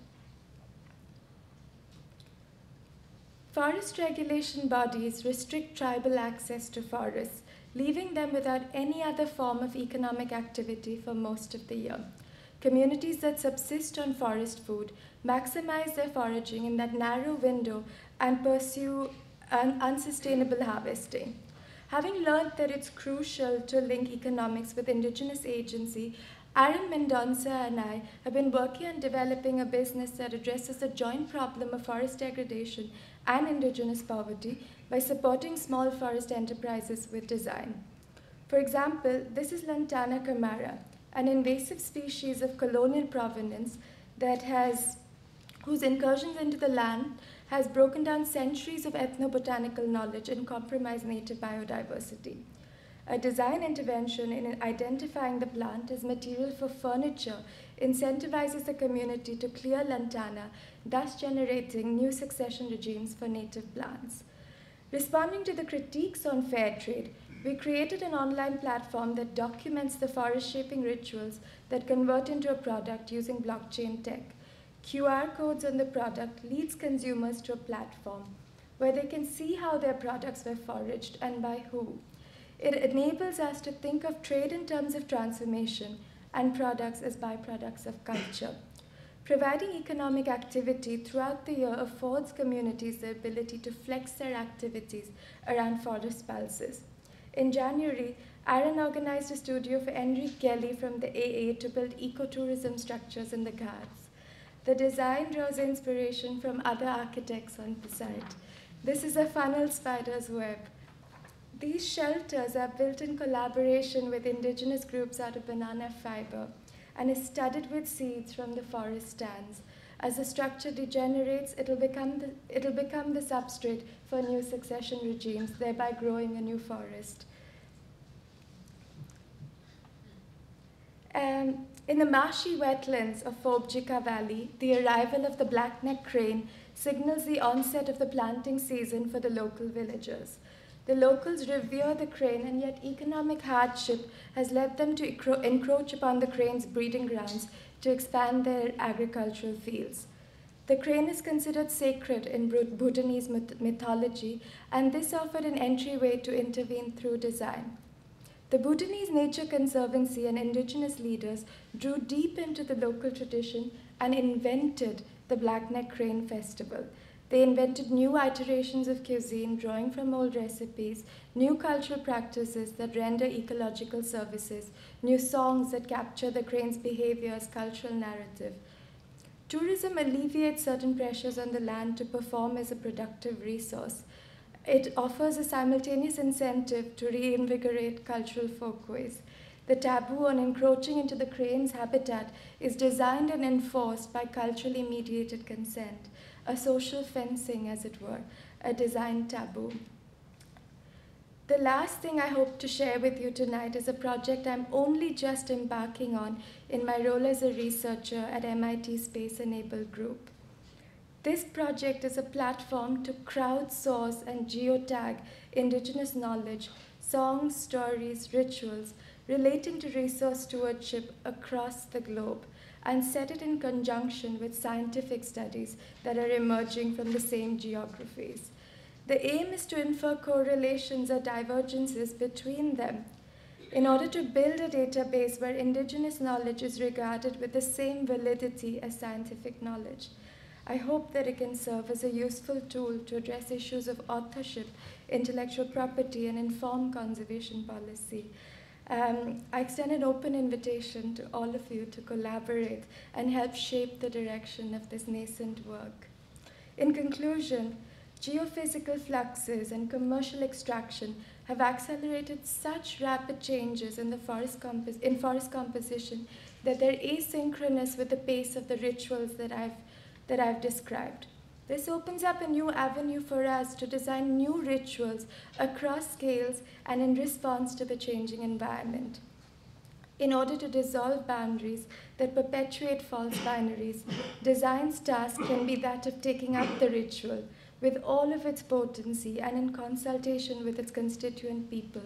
Forest regulation bodies restrict tribal access to forests, leaving them without any other form of economic activity for most of the year. Communities that subsist on forest food maximize their foraging in that narrow window and pursue an unsustainable harvesting. Having learned that it's crucial to link economics with indigenous agency, Aaron Mendonca and I have been working on developing a business that addresses the joint problem of forest degradation and indigenous poverty by supporting small forest enterprises with design. For example, this is Lantana camara, an invasive species of colonial provenance that has, whose incursions into the land has broken down centuries of ethnobotanical knowledge and compromised native biodiversity. A design intervention in identifying the plant as material for furniture incentivizes the community to clear lantana, thus generating new succession regimes for native plants. Responding to the critiques on fair trade, we created an online platform that documents the forest shaping rituals that convert into a product using blockchain tech. Q R codes on the product leads consumers to a platform where they can see how their products were foraged and by who. It enables us to think of trade in terms of transformation and products as byproducts of culture. Providing economic activity throughout the year affords communities the ability to flex their activities around forest pulses. In January, Aaron organized a studio for Enrique Kelly from the A A to build ecotourism structures in the Ghats. The design draws inspiration from other architects on the site. This is a funnel spider's web. These shelters are built in collaboration with indigenous groups out of banana fiber and is studded with seeds from the forest stands. As the structure degenerates, it'll become the, it'll become the substrate for new succession regimes, thereby growing a new forest. Um, in the marshy wetlands of Fobjika Valley, the arrival of the black-necked crane signals the onset of the planting season for the local villagers. The locals revere the crane, and yet economic hardship has led them to encro encroach upon the crane's breeding grounds to expand their agricultural fields. The crane is considered sacred in Bhutanese myth mythology, and this offered an entryway to intervene through design. The Bhutanese Nature Conservancy and indigenous leaders drew deep into the local tradition and invented the Black-Necked Crane Festival. They invented new iterations of cuisine, drawing from old recipes, new cultural practices that render ecological services, new songs that capture the crane's behavior as cultural narrative. Tourism alleviates certain pressures on the land to perform as a productive resource. It offers a simultaneous incentive to reinvigorate cultural folkways. The taboo on encroaching into the crane's habitat is designed and enforced by culturally mediated consent, a social fencing, as it were, a design taboo. The last thing I hope to share with you tonight is a project I'm only just embarking on in my role as a researcher at M I T Space Enable Group. This project is a platform to crowdsource and geotag indigenous knowledge, songs, stories, rituals, relating to resource stewardship across the globe, and set it in conjunction with scientific studies that are emerging from the same geographies. The aim is to infer correlations or divergences between them in order to build a database where indigenous knowledge is regarded with the same validity as scientific knowledge. I hope that it can serve as a useful tool to address issues of authorship, intellectual property, and inform conservation policy. Um, I extend an open invitation to all of you to collaborate and help shape the direction of this nascent work. In conclusion, geophysical fluxes and commercial extraction have accelerated such rapid changes in the forest, compos in forest composition that they're asynchronous with the pace of the rituals that I've, that I've described. This opens up a new avenue for us to design new rituals across scales and in response to the changing environment. In order to dissolve boundaries that perpetuate false binaries, design's task can be that of taking up the ritual with all of its potency and in consultation with its constituent people,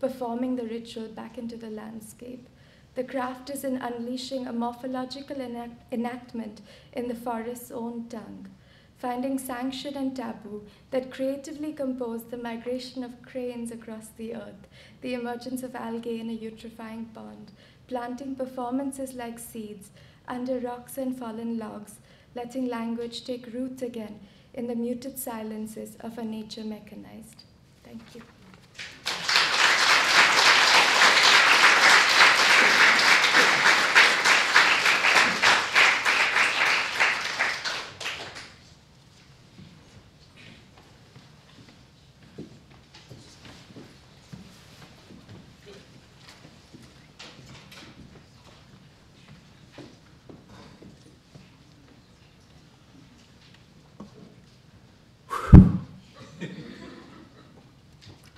performing the ritual back into the landscape. The craft is in unleashing a morphological enact enactment in the forest's own tongue, finding sanction and taboo that creatively compose the migration of cranes across the earth, the emergence of algae in a eutrophying pond, planting performances like seeds under rocks and fallen logs, letting language take root again in the muted silences of a nature mechanized. Thank you.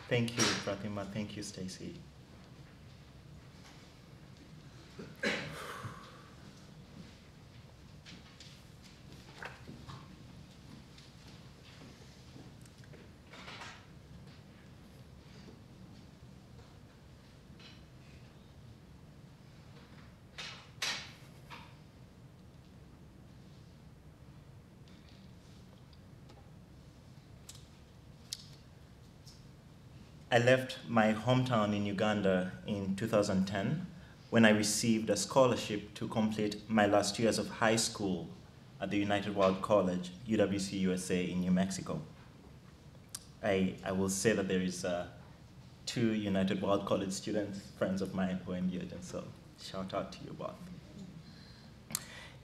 Thank you, Prathima. Thank you, Stacy. I left my hometown in Uganda in two thousand ten when I received a scholarship to complete my last years of high school at the United World College, U W C U S A in New Mexico. I, I will say that there is uh, two United World College students, friends of mine, who are engaged, and so shout out to you both.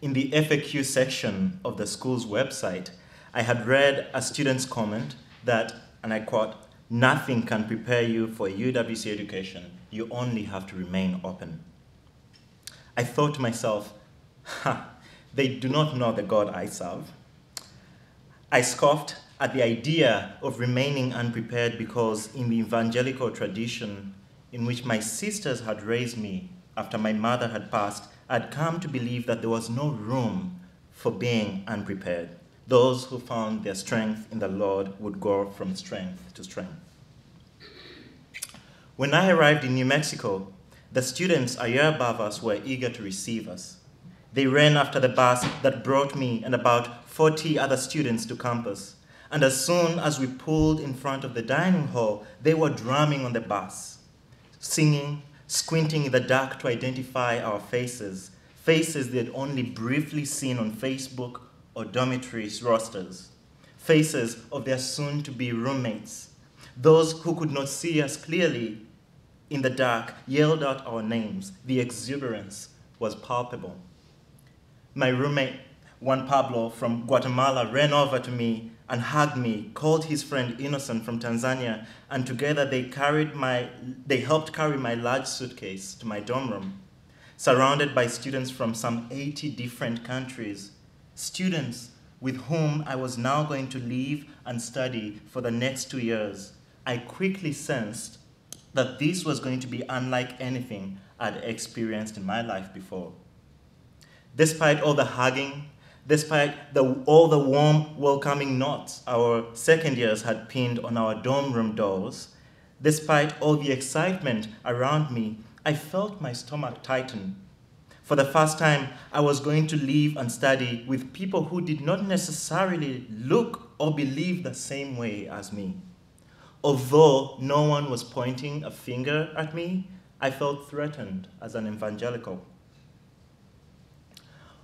In the F A Q section of the school's website, I had read a student's comment that, and I quote, "Nothing can prepare you for U W C education. You only have to remain open." I thought to myself, ha, they do not know the God I serve. I scoffed at the idea of remaining unprepared because in the evangelical tradition in which my sisters had raised me after my mother had passed, I had come to believe that there was no room for being unprepared. Those who found their strength in the Lord would go from strength to strength. When I arrived in New Mexico, the students a year above us were eager to receive us. They ran after the bus that brought me and about forty other students to campus. And as soon as we pulled in front of the dining hall, they were drumming on the bus, singing, squinting in the dark to identify our faces, faces they had only briefly seen on Facebook or dormitory rosters, faces of their soon-to-be roommates. Those who could not see us clearly in the dark yelled out our names. The exuberance was palpable. My roommate, Juan Pablo from Guatemala, ran over to me and hugged me, called his friend Innocent from Tanzania, and together they, carried my, they helped carry my large suitcase to my dorm room, surrounded by students from some eighty different countries, students with whom I was now going to live and study for the next two years. I quickly sensed that this was going to be unlike anything I'd experienced in my life before. Despite all the hugging, despite the, all the warm, welcoming nods our second years had pinned on our dorm room doors, despite all the excitement around me, I felt my stomach tighten. For the first time, I was going to live and study with people who did not necessarily look or believe the same way as me. Although no one was pointing a finger at me, I felt threatened as an evangelical.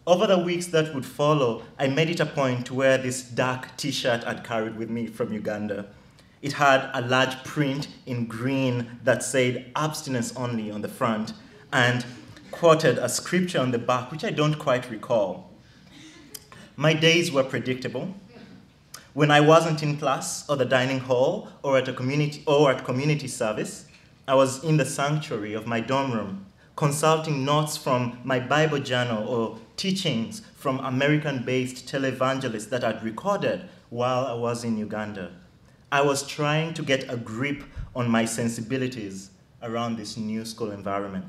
Over the weeks that would follow, I made it a point to wear this dark t-shirt I'd carried with me from Uganda. It had a large print in green that said abstinence only on the front and quoted a scripture on the back, which I don't quite recall. My days were predictable. When I wasn't in class or the dining hall or at a community or at community service, I was in the sanctuary of my dorm room, consulting notes from my Bible journal or teachings from American-based televangelists that I'd recorded while I was in Uganda. I was trying to get a grip on my sensibilities around this new school environment.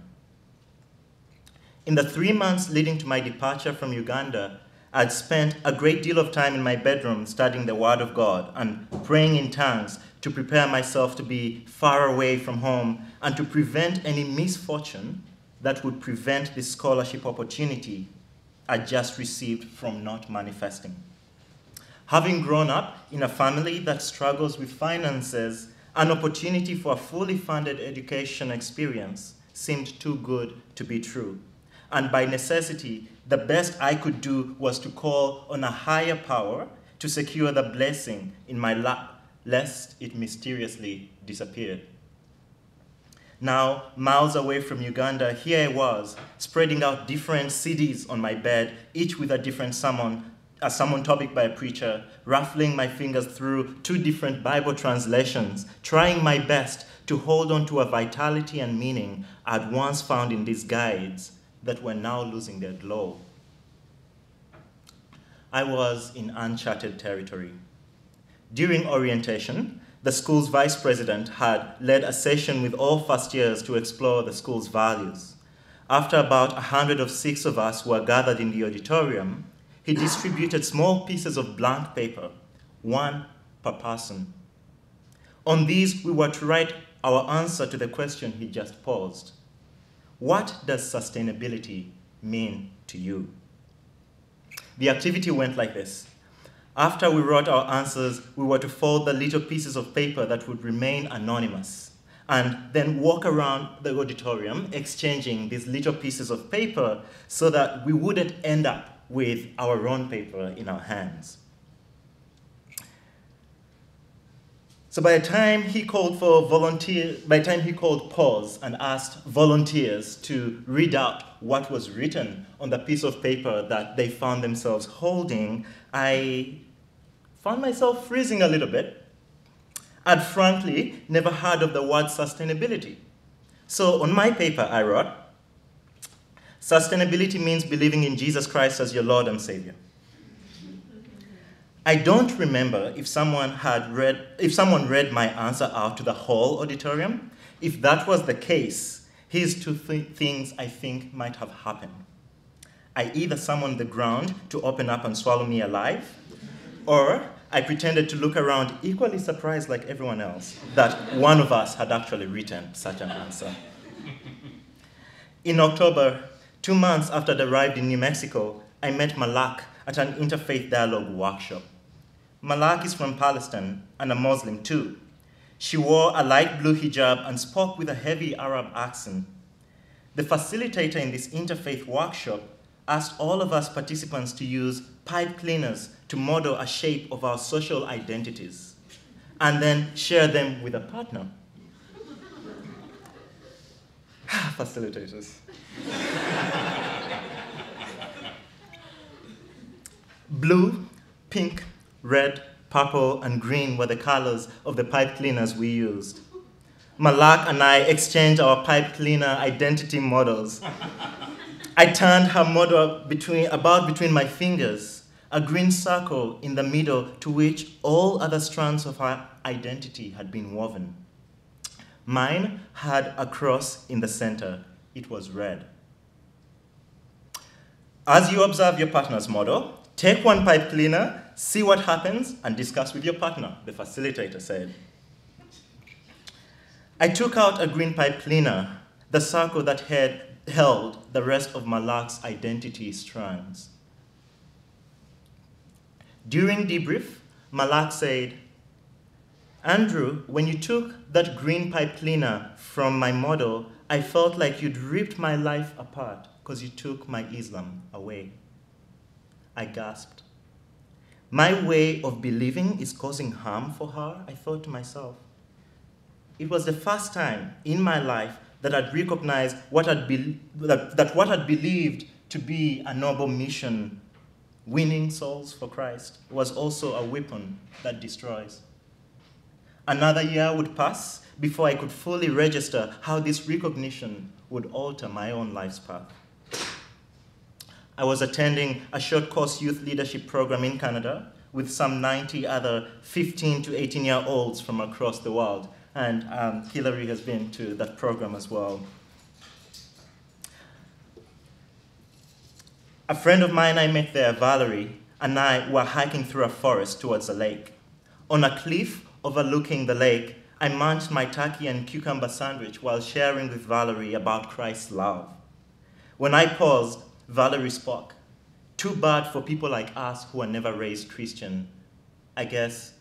In the three months leading to my departure from Uganda, I'd spent a great deal of time in my bedroom studying the Word of God and praying in tongues to prepare myself to be far away from home and to prevent any misfortune that would prevent the scholarship opportunity I just received from not manifesting. Having grown up in a family that struggles with finances, an opportunity for a fully funded education experience seemed too good to be true. And by necessity, the best I could do was to call on a higher power to secure the blessing in my lap, lest it mysteriously disappeared. Now, miles away from Uganda, here I was, spreading out different C Ds on my bed, each with a different sermon, a sermon topic by a preacher, ruffling my fingers through two different Bible translations, trying my best to hold on to a vitality and meaning I'd once found in these guides that were now losing their glow. I was in uncharted territory. During orientation, the school's vice president had led a session with all first years to explore the school's values. After about a hundred of six of us were gathered in the auditorium, he distributed small pieces of blank paper, one per person. On these, we were to write our answer to the question he just posed. What does sustainability mean to you? The activity went like this. After we wrote our answers, we were to fold the little pieces of paper that would remain anonymous and then walk around the auditorium exchanging these little pieces of paper so that we wouldn't end up with our own paper in our hands. So by the time he called for volunteer, by the time he called pause and asked volunteers to read out what was written on the piece of paper that they found themselves holding, I found myself freezing a little bit. I'd frankly never heard of the word sustainability. So on my paper I wrote, sustainability means believing in Jesus Christ as your Lord and Savior. I don't remember if someone had read, if someone read my answer out to the whole auditorium. If that was the case, here's two th things I think might have happened. I either summoned the ground to open up and swallow me alive, or I pretended to look around equally surprised like everyone else that one of us had actually written such an answer. In October, two months after I arrived in New Mexico, I met Malak at an interfaith dialogue workshop. Malak is from Palestine and a Muslim too. She wore a light blue hijab and spoke with a heavy Arab accent. The facilitator in this interfaith workshop asked all of us participants to use pipe cleaners to model a shape of our social identities and then share them with a partner. Facilitators. Blue, pink, red, purple, and green were the colors of the pipe cleaners we used. Malak and I exchanged our pipe cleaner identity models. I turned her model between, about between my fingers, a green circle in the middle to which all other strands of her identity had been woven. Mine had a cross in the center. It was red. As you observe your partner's model, take one pipe cleaner, see what happens, and discuss with your partner, the facilitator said. I took out a green pipe cleaner, the circle that had held the rest of Malak's identity strands. During debrief, Malak said, Andrew, when you took that green pipe cleaner from my model, I felt like you'd ripped my life apart because you took my Islam away. I gasped. My way of believing is causing harm for her, I thought to myself. It was the first time in my life that I'd recognized what I'd be, that, that what I'd believed to be a noble mission, winning souls for Christ, was also a weapon that destroys. Another year would pass before I could fully register how this recognition would alter my own life's path. I was attending a short course youth leadership program in Canada with some ninety other fifteen to eighteen year olds from across the world. And um, Hillary has been to that program as well. A friend of mine I met there, Valerie, and I were hiking through a forest towards a lake. On a cliff overlooking the lake, I munched my turkey and cucumber sandwich while sharing with Valerie about Christ's love. When I paused, Valerie spoke. Too bad for people like us who are never raised Christian. I guess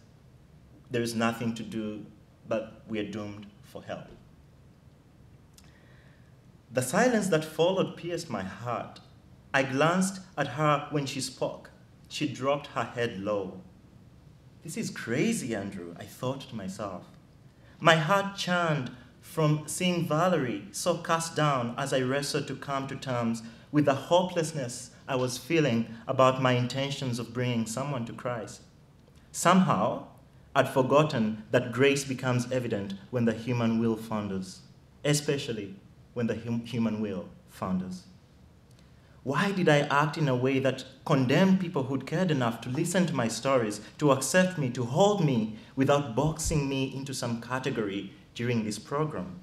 there is nothing to do, but we are doomed for hell. The silence that followed pierced my heart. I glanced at her when she spoke. She dropped her head low. This is crazy, Andrew, I thought to myself. My heart churned from seeing Valerie so cast down as I wrestled to come to terms with the hopelessness I was feeling about my intentions of bringing someone to Christ. Somehow, I'd forgotten that grace becomes evident when the human will founders, especially when the hum human will founders. Why did I act in a way that condemned people who'd cared enough to listen to my stories, to accept me, to hold me, without boxing me into some category during this program?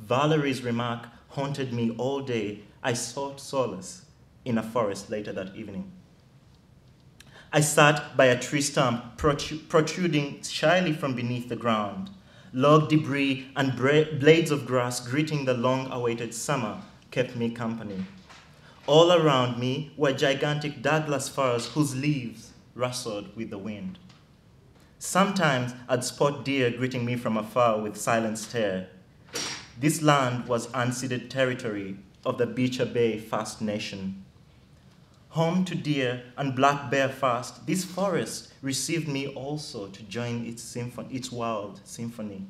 Valerie's remark haunted me all day. I sought solace in a forest later that evening. I sat by a tree stump protruding shyly from beneath the ground, log debris and blades of grass greeting the long-awaited summer kept me company. All around me were gigantic Douglas firs whose leaves rustled with the wind. Sometimes I'd spot deer greeting me from afar with silent stare. This land was unceded territory of the Beecher Bay First Nation. Home to deer and black bear fast, this forest received me also to join its, its wild symphony.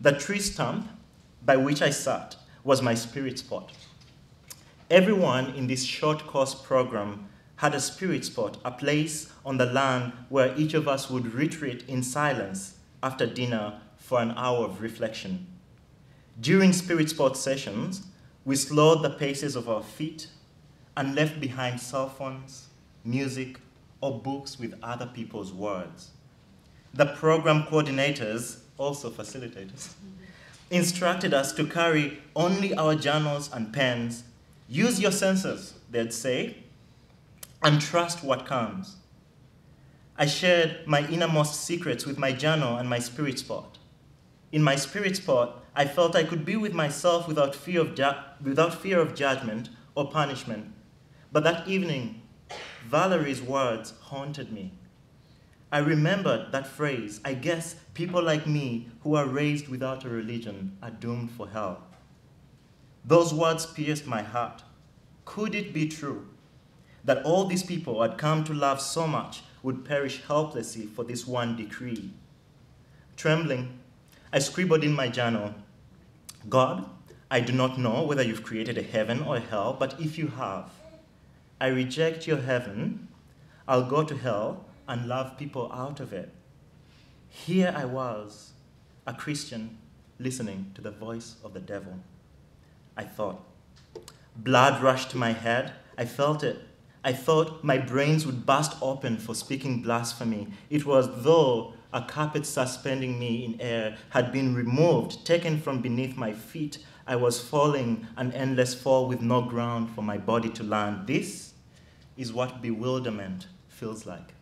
The tree stump by which I sat was my spirit spot. Everyone in this short course program had a spirit spot, a place on the land where each of us would retreat in silence after dinner for an hour of reflection. During spirit spot sessions, we slowed the paces of our feet and left behind cell phones, music, or books with other people's words. The program coordinators, also facilitators, instructed us to carry only our journals and pens. Use your senses, they'd say, and trust what comes. I shared my innermost secrets with my journal and my spirit spot. In my spirit spot, I felt I could be with myself without fear of, ju without fear of judgment or punishment. But that evening, Valerie's words haunted me. I remembered that phrase, I guess people like me who are raised without a religion are doomed for hell. Those words pierced my heart. Could it be true that all these people I'd come to love so much would perish helplessly for this one decree? Trembling, I scribbled in my journal, God, I do not know whether you've created a heaven or hell, but if you have, I reject your heaven, I'll go to hell and love people out of it. Here I was, a Christian listening to the voice of the devil, I thought. Blood rushed to my head, I felt it. I thought my brains would burst open for speaking blasphemy. It was as though a carpet suspending me in air had been removed, taken from beneath my feet. I was falling an endless fall with no ground for my body to land. This is what bewilderment feels like.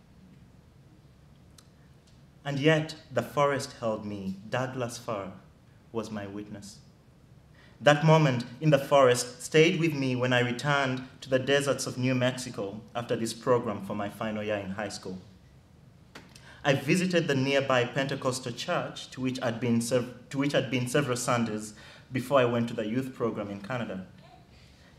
And yet the forest held me. Douglas fir was my witness. That moment in the forest stayed with me when I returned to the deserts of New Mexico after this program for my final year in high school. I visited the nearby Pentecostal church to which I'd been, to which I'd been several Sundays before I went to the youth program in Canada.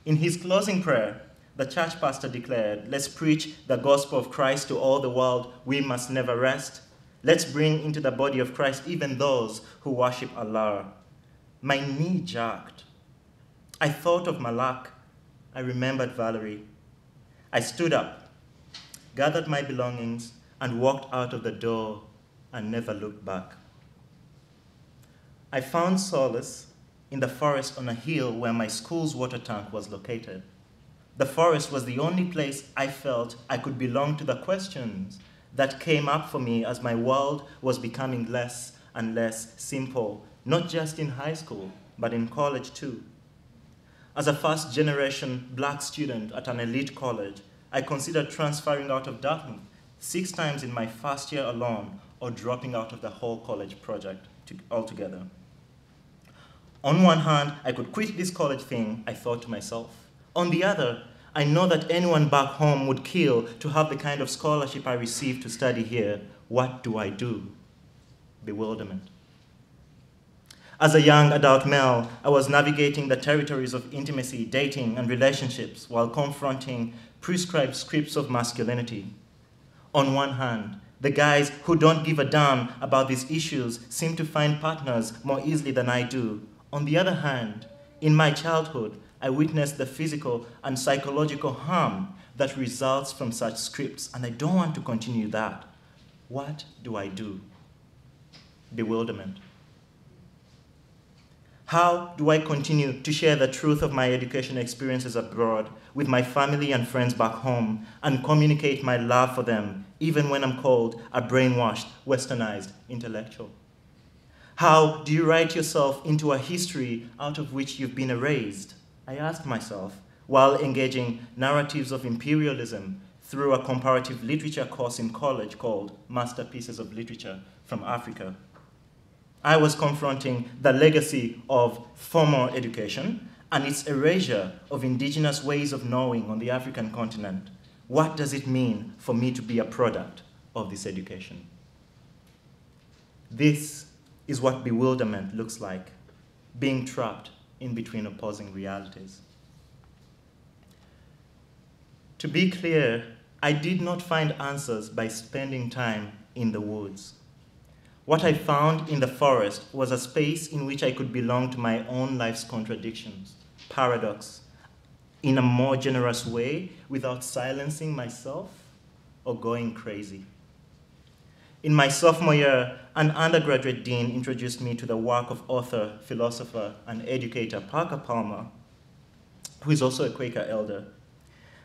In his closing prayer, the church pastor declared, "Let's preach the gospel of Christ to all the world. We must never rest. Let's bring into the body of Christ even those who worship Allah." My knee jerked. I thought of Malak. I remembered Valerie. I stood up, gathered my belongings, and walked out of the door and never looked back. I found solace in the forest on a hill where my school's water tank was located. The forest was the only place I felt I could belong to the questions that came up for me as my world was becoming less and less simple, not just in high school, but in college too. As a first generation black student at an elite college, I considered transferring out of Dartmouth six times in my first year alone, or dropping out of the whole college project altogether. On one hand, I could quit this college thing, I thought to myself. On the other, I know that anyone back home would kill to have the kind of scholarship I received to study here. What do I do? Bewilderment. As a young adult male, I was navigating the territories of intimacy, dating, and relationships while confronting prescribed scripts of masculinity. On one hand, the guys who don't give a damn about these issues seem to find partners more easily than I do. On the other hand, in my childhood, I witnessed the physical and psychological harm that results from such scripts, and I don't want to continue that. What do I do? Bewilderment. How do I continue to share the truth of my education experiences abroad with my family and friends back home and communicate my love for them, even when I'm called a brainwashed, westernized intellectual? How do you write yourself into a history out of which you've been erased? I asked myself, while engaging narratives of imperialism through a comparative literature course in college called Masterpieces of Literature from Africa. I was confronting the legacy of formal education and its erasure of indigenous ways of knowing on the African continent. What does it mean for me to be a product of this education? This is what bewilderment looks like, being trapped in between opposing realities. To be clear, I did not find answers by spending time in the woods. What I found in the forest was a space in which I could belong to my own life's contradictions, paradox, in a more generous way without silencing myself or going crazy. In my sophomore year, an undergraduate dean introduced me to the work of author, philosopher, and educator Parker Palmer, who is also a Quaker elder.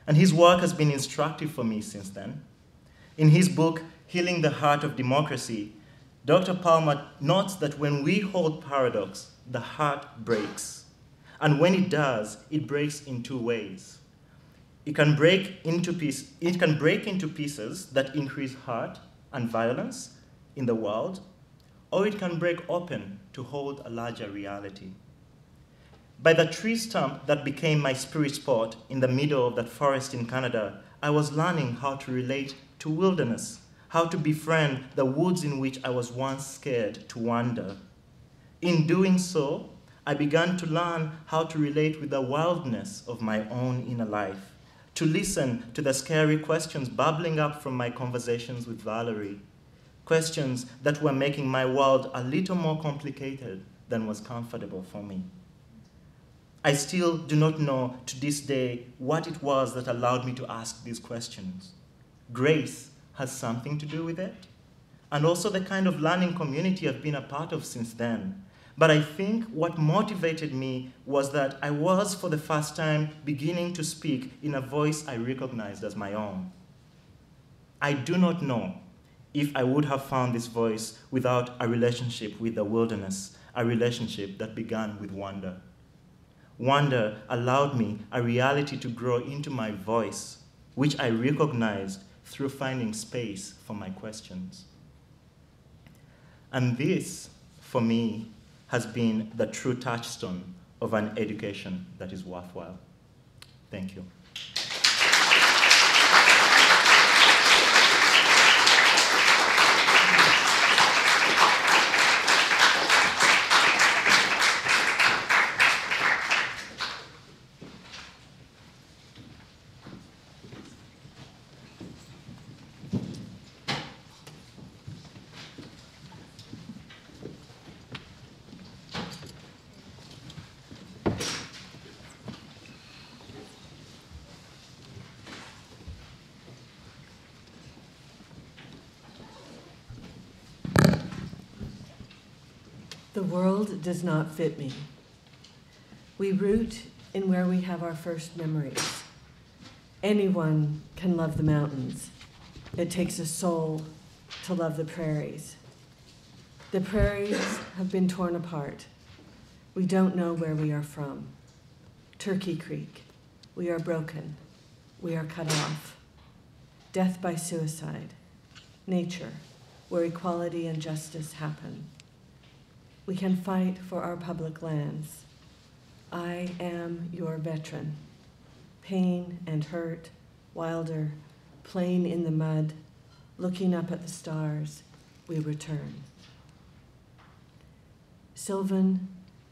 And his work has been instructive for me since then. In his book, Healing the Heart of Democracy, Doctor Palmer notes that when we hold paradox, the heart breaks. And when it does, it breaks in two ways. It can break into, piece, it can break into pieces that increase heart and violence in the world, or it can break open to hold a larger reality. By the tree stump that became my spirit spot in the middle of that forest in Canada, I was learning how to relate to wilderness, how to befriend the woods in which I was once scared to wander. In doing so, I began to learn how to relate with the wildness of my own inner life, to listen to the scary questions bubbling up from my conversations with Valerie, questions that were making my world a little more complicated than was comfortable for me. I still do not know to this day what it was that allowed me to ask these questions. Grace has something to do with it, and also the kind of learning community I've been a part of since then. But I think what motivated me was that I was, for the first time, beginning to speak in a voice I recognized as my own. I do not know if I would have found this voice without a relationship with the wilderness, a relationship that began with wonder. Wonder allowed me a reality to grow into my voice, which I recognized through finding space for my questions. And this, for me, has been the true touchstone of an education that is worthwhile. Thank you. The world does not fit me. We root in where we have our first memories. Anyone can love the mountains. It takes a soul to love the prairies. The prairies have been torn apart. We don't know where we are from. Turkey Creek, we are broken. We are cut off. Death by suicide. Nature, where equality and justice happen. We can fight for our public lands. I am your veteran. Pain and hurt, wilder, playing in the mud, looking up at the stars, we return. Sylvan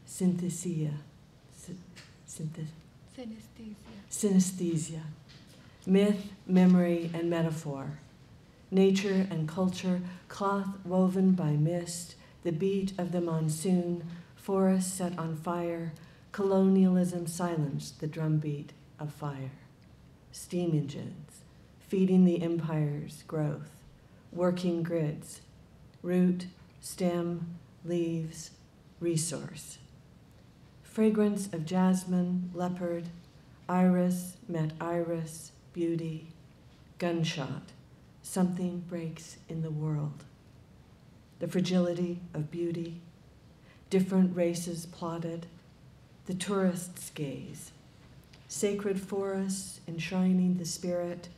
synesthesia. Synesthesia. Synesthesia. Myth, memory, and metaphor. Nature and culture, cloth woven by mist, the beat of the monsoon, forests set on fire, colonialism silenced the drumbeat of fire. Steam engines, feeding the empire's growth, working grids, root, stem, leaves, resource. Fragrance of jasmine, leopard, iris met iris, beauty, gunshot, something breaks in the world. The fragility of beauty, different races plotted, the tourist's gaze, sacred forests enshrining the spirit,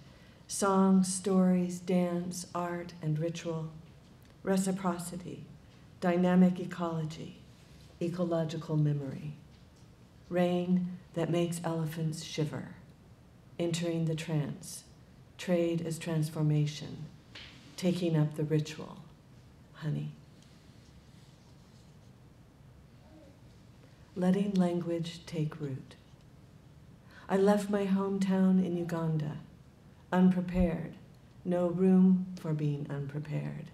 songs, stories, dance, art, and ritual, reciprocity, dynamic ecology, ecological memory, rain that makes elephants shiver, entering the trance, trade as transformation, taking up the ritual, honey. Letting language take root. I left my hometown in Uganda, unprepared, no room for being unprepared.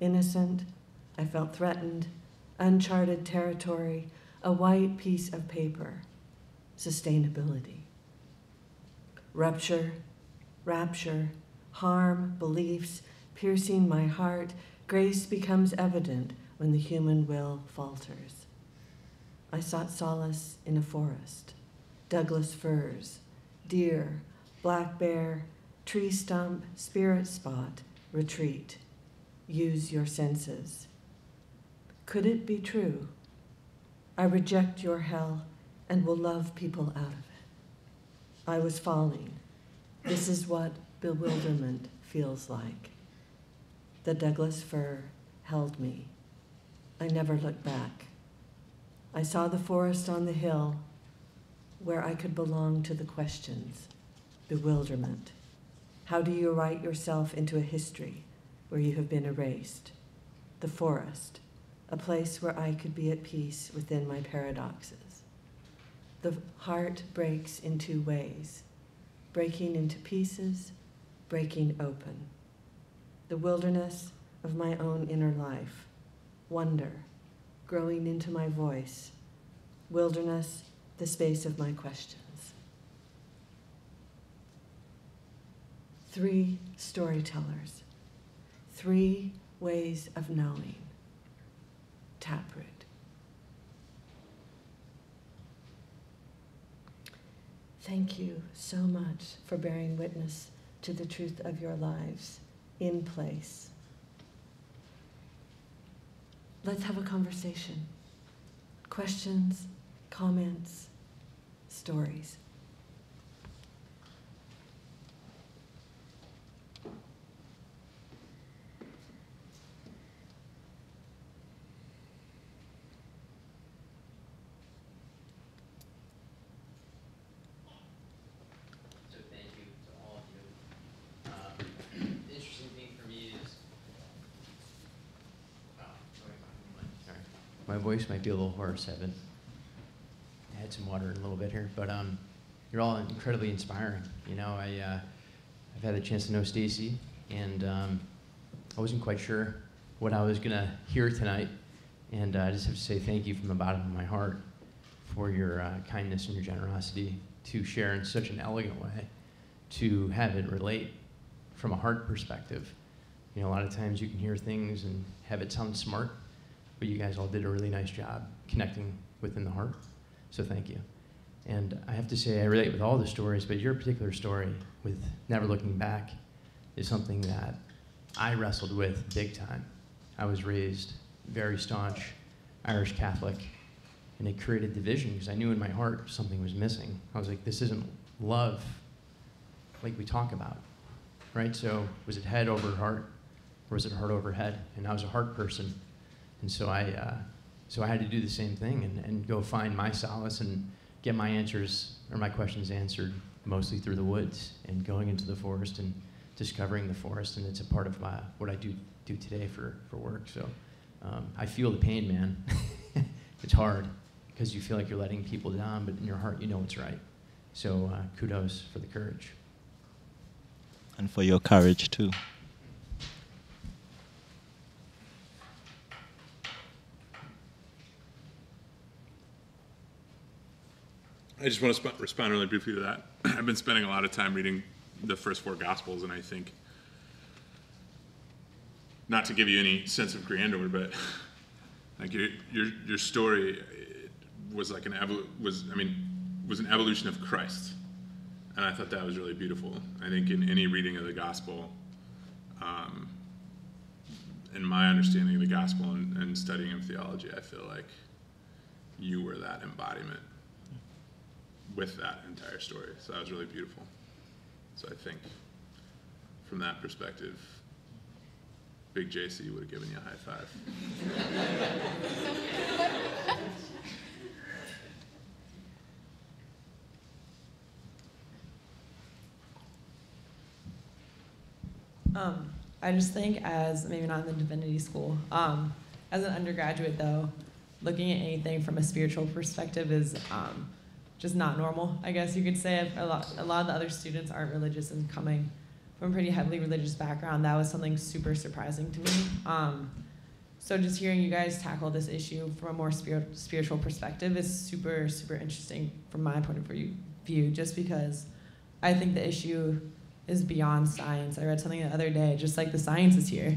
Innocent, I felt threatened, uncharted territory, a white piece of paper, sustainability. Rupture, rapture, harm, beliefs, piercing my heart, grace becomes evident when the human will falters. I sought solace in a forest, Douglas firs, deer, black bear, tree stump, spirit spot, retreat. Use your senses. Could it be true? I reject your hell and will love people out of it. I was falling. This is what bewilderment feels like. The Douglas fir held me. I never looked back. I saw the forest on the hill where I could belong to the questions. Bewilderment. How do you write yourself into a history where you have been erased? The forest, a place where I could be at peace within my paradoxes. The heart breaks in two ways, breaking into pieces, breaking open. The wilderness of my own inner life, wonder, growing into my voice, wilderness, the space of my questions. Three storytellers, three ways of knowing, taproot. Thank you so much for bearing witness to the truth of your lives in place. Let's have a conversation. Questions, comments, stories. So thank you to all of you. Uh, the interesting thing for me is, oh, sorry, my voice might be a little hoarse. I haven't had some water in a little bit here, but um, you're all incredibly inspiring. You know, I, uh, I've had a chance to know Stacy, and um, I wasn't quite sure what I was gonna hear tonight, and uh, I just have to say thank you from the bottom of my heart for your uh, kindness and your generosity to share in such an elegant way, to have it relate from a heart perspective. You know, a lot of times you can hear things and have it sound smart, but you guys all did a really nice job connecting within the heart, so thank you. And I have to say, I relate with all the stories, but your particular story with Never Looking Back is something that I wrestled with big time. I was raised very staunch Irish Catholic, and it created division because I knew in my heart something was missing. I was like, this isn't love like we talk about, right? So was it head over heart, or was it heart over head? And I was a heart person, and so I, uh, so I had to do the same thing and, and go find my solace and get my answers or my questions answered mostly through the woods and going into the forest and discovering the forest, and it's a part of my, what I do do today for, for work. So um, I feel the pain, man. It's hard because you feel like you're letting people down, but in your heart you know it's right. So uh, kudos for the courage. And for your courage, too. I just want to respond really briefly to that. I've been spending a lot of time reading the first four Gospels, and I think, not to give you any sense of grandeur, but like your your, your story was like an was I mean was an evolution of Christ. And I thought that was really beautiful. I think in any reading of the gospel, um, in my understanding of the gospel and, and studying of theology, I feel like you were that embodiment with that entire story. So that was really beautiful. So I think from that perspective, Big J C would have given you a high five. Um, I just think as, maybe not in the divinity school, um, as an undergraduate though, looking at anything from a spiritual perspective is um, just not normal, I guess you could say. A lot, a lot of the other students aren't religious, and coming from a pretty heavily religious background, that was something super surprising to me. Um, so just hearing you guys tackle this issue from a more spirit, spiritual perspective is super, super interesting from my point of view, just because I think the issue is beyond science. I read something the other day, just like the science is here.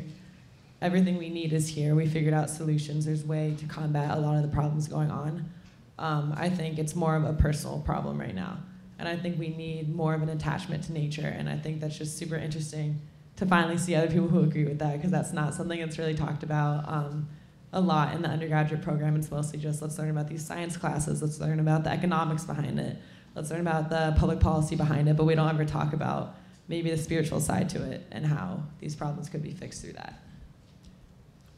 Everything we need is here. We figured out solutions. There's a way to combat a lot of the problems going on. Um, I think it's more of a personal problem right now. And I think we need more of an attachment to nature. And I think that's just super interesting to finally see other people who agree with that, because that's not something that's really talked about um, a lot in the undergraduate program. It's mostly just, let's learn about these science classes. Let's learn about the economics behind it. Let's learn about the public policy behind it. But we don't ever talk about maybe the spiritual side to it and how these problems could be fixed through that.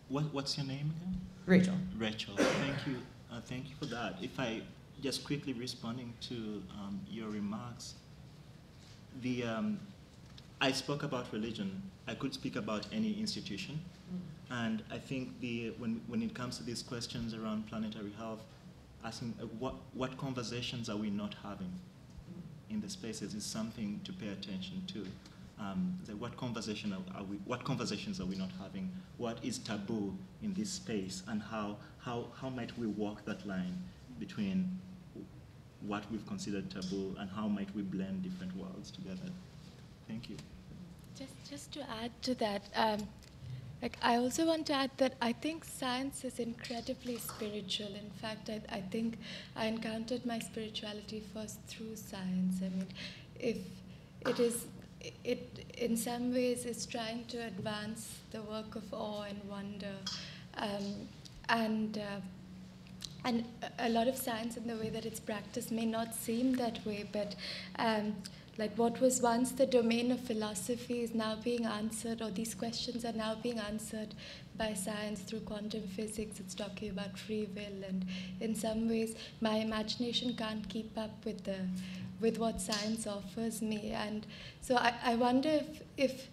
What, what's your name again? Rachel. Rachel, thank you. Uh, thank you for that. If I just quickly responding to um, your remarks, the um, I spoke about religion. I could speak about any institution, mm-hmm. and I think the when when it comes to these questions around planetary health, asking uh, what what conversations are we not having in the spaces is something to pay attention to. Um, the, what conversation are, are we? What conversations are we not having? What is taboo in this space, and how how how might we walk that line between what we've considered taboo and how might we blend different worlds together? Thank you. Just just to add to that, um, like I also want to add that I think science is incredibly spiritual. In fact, I, I think I encountered my spirituality first through science. I mean, if it is, it in some ways is trying to advance the work of awe and wonder, um, and uh, and a lot of science in the way that it's practiced may not seem that way, but. Um, Like what was once the domain of philosophy is now being answered, or these questions are now being answered by science through quantum physics. It's talking about free will, and in some ways my imagination can't keep up with the, with what science offers me. And so I, I wonder if, if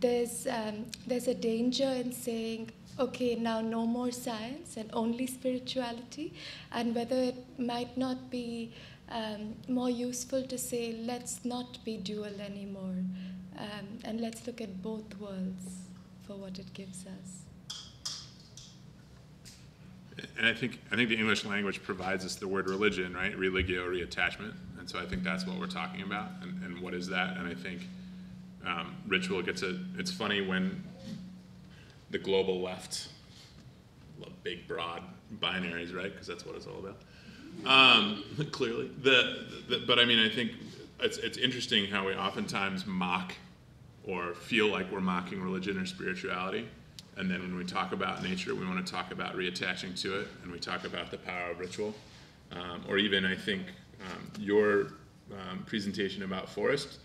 there's, um, there's a danger in saying, okay, now no more science and only spirituality, and whether it might not be Um, more useful to say, let's not be dual anymore, um, and let's look at both worlds for what it gives us. And I think I think the English language provides us the word religion, right? Religio, reattachment, and so I think that's what we're talking about. And, and what is that? And I think um, ritual gets a. It's funny when the global left big, broad binaries, right? Because that's what it's all about. Um, clearly, the, the, but I mean, I think it's, it's interesting how we oftentimes mock or feel like we're mocking religion or spirituality, and then when we talk about nature, we want to talk about reattaching to it, and we talk about the power of ritual, um, or even I think um, your um, presentation about forest.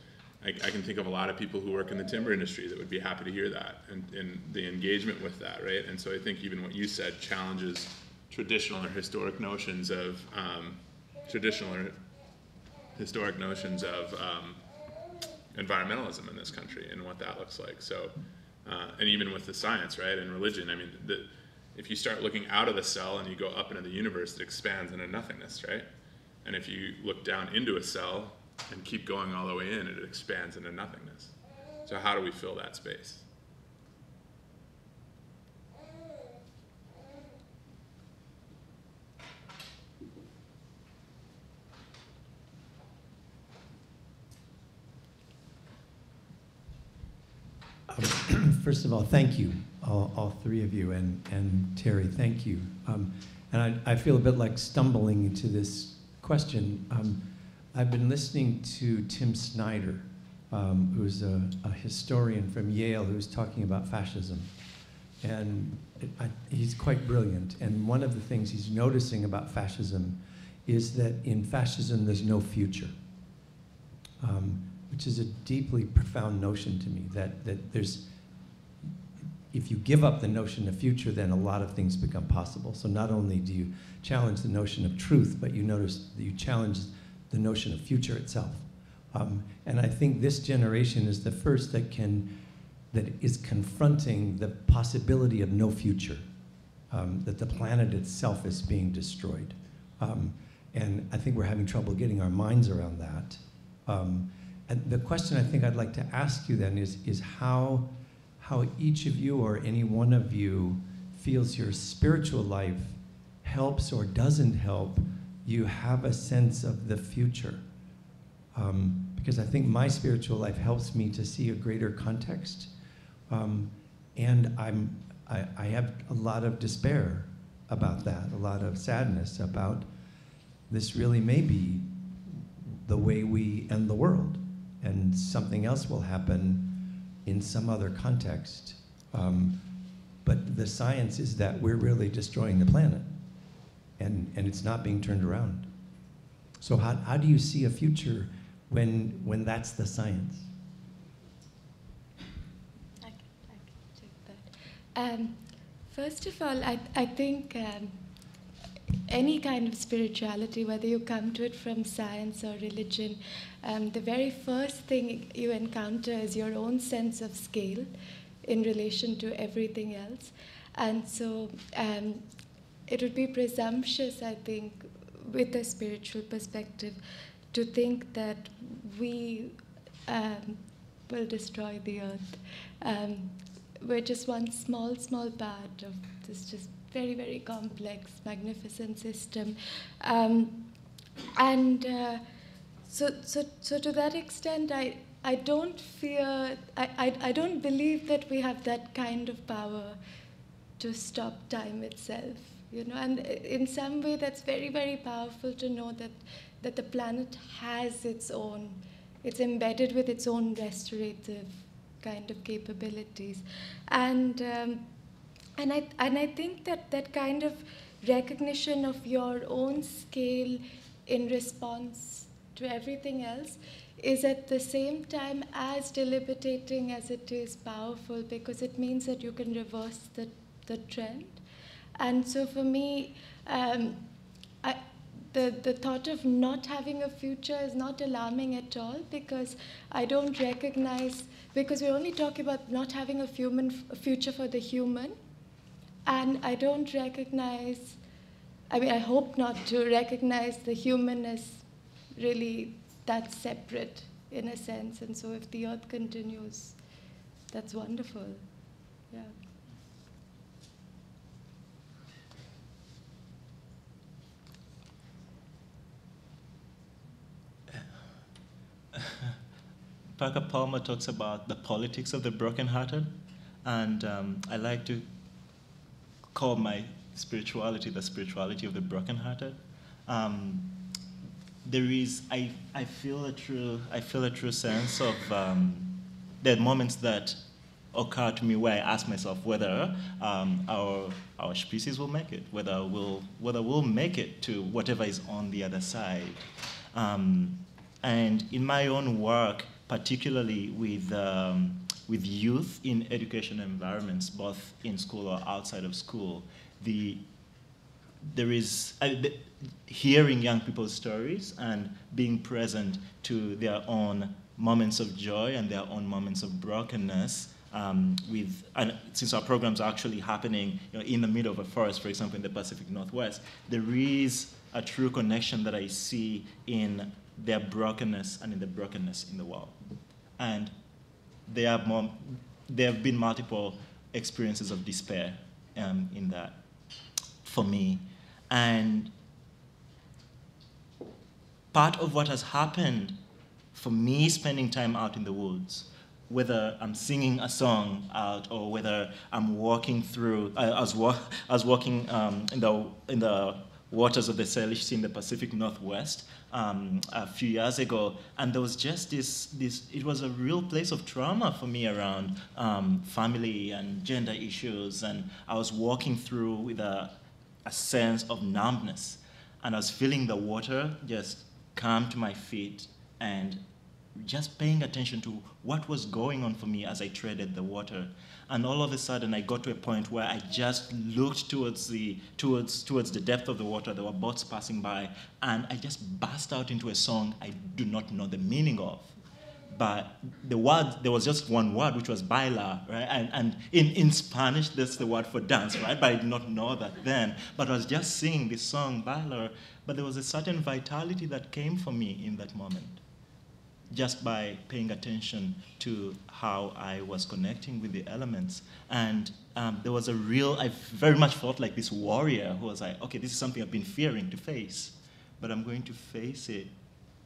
I, I can think of a lot of people who work in the timber industry that would be happy to hear that and, and the engagement with that, right? And so I think even what you said challenges traditional or historic notions of um, traditional or historic notions of um, environmentalism in this country and what that looks like. So, uh, and even with the science, right, and religion. I mean, the, if you start looking out of the cell and you go up into the universe, it expands into nothingness, right? And if you look down into a cell and keep going all the way in, it expands into nothingness. So how do we fill that space? First of all, thank you, all, all three of you, and, and Terry, thank you. Um, and I, I feel a bit like stumbling into this question. Um, I've been listening to Tim Snyder, um, who's a, a historian from Yale who's talking about fascism. And it, I, he's quite brilliant. And one of the things he's noticing about fascism is that in fascism, there's no future. Um, which is a deeply profound notion to me, that, that there's, if you give up the notion of future, then a lot of things become possible. So not only do you challenge the notion of truth, but you notice that you challenge the notion of future itself. Um, and I think this generation is the first that can, that is confronting the possibility of no future, um, that the planet itself is being destroyed. Um, and I think we're having trouble getting our minds around that. Um, And the question I think I'd like to ask you then is, is how, how each of you or any one of you feels your spiritual life helps or doesn't help you have a sense of the future. Um, because I think my spiritual life helps me to see a greater context. Um, and I'm, I, I have a lot of despair about that, a lot of sadness about this really may be the way we end the world. And something else will happen in some other context. Um, but the science is that we're really destroying the planet, and, and it's not being turned around. So how, how do you see a future when, when that's the science? I can, I can take that. Um, first of all, I, I think um, any kind of spirituality, whether you come to it from science or religion, um, the very first thing you encounter is your own sense of scale in relation to everything else. And so um, it would be presumptuous, I think, with a spiritual perspective, to think that we um, will destroy the earth. Um, we're just one small, small part of this just very, very complex, magnificent system. Um, and uh, so, so, so to that extent, I, I don't fear, I, I, I don't believe that we have that kind of power to stop time itself, you know? And in some way, that's very, very powerful to know that, that the planet has its own, it's embedded with its own restorative kind of capabilities. And, um, And I, and I think that that kind of recognition of your own scale in response to everything else is at the same time as debilitating as it is powerful, because it means that you can reverse the, the trend. And so for me, um, I, the, the thought of not having a future is not alarming at all, because I don't recognize, because we're only talking about not having a human, a future for the human. And I don't recognize, I mean, I hope not to recognize the human as really that separate in a sense. And so if the earth continues, that's wonderful. Yeah. Parker Palmer talks about the politics of the brokenhearted. And um, I like to call my spirituality, the spirituality of the brokenhearted. Um, there is, I, I feel a true, I feel a true sense of, um, there are moments that occur to me where I ask myself whether um, our our species will make it, whether we'll whether we'll make it to whatever is on the other side. Um, and in my own work, particularly with um, with youth in education environments, both in school or outside of school, the there is uh, the, hearing young people's stories and being present to their own moments of joy and their own moments of brokenness. Um, with, and since our programs are actually happening you know, in the middle of a forest, for example, in the Pacific Northwest, there is a true connection that I see in their brokenness and in the brokenness in the world. And there, are more, there have been multiple experiences of despair um, in that for me. And part of what has happened for me spending time out in the woods, whether I'm singing a song out or whether I'm walking through, I, I, was, wa I was walking um, in, the, in the waters of the Salish Sea in the Pacific Northwest um, a few years ago, and there was just this, this, it was a real place of trauma for me around um, family and gender issues, and I was walking through with a, a sense of numbness, and I was feeling the water just come to my feet and just paying attention to what was going on for me as I treaded the water. And all of a sudden, I got to a point where I just looked towards the, towards, towards the depth of the water. There were boats passing by, and I just burst out into a song I do not know the meaning of. But the word, there was just one word, which was baila, right? And, and in, in Spanish, that's the word for dance, right? But I did not know that then. But I was just singing this song, baila. But there was a certain vitality that came for me in that moment, just by paying attention to how I was connecting with the elements. And um, there was a real, I very much felt like this warrior who was like, okay, this is something I've been fearing to face, but I'm going to face it.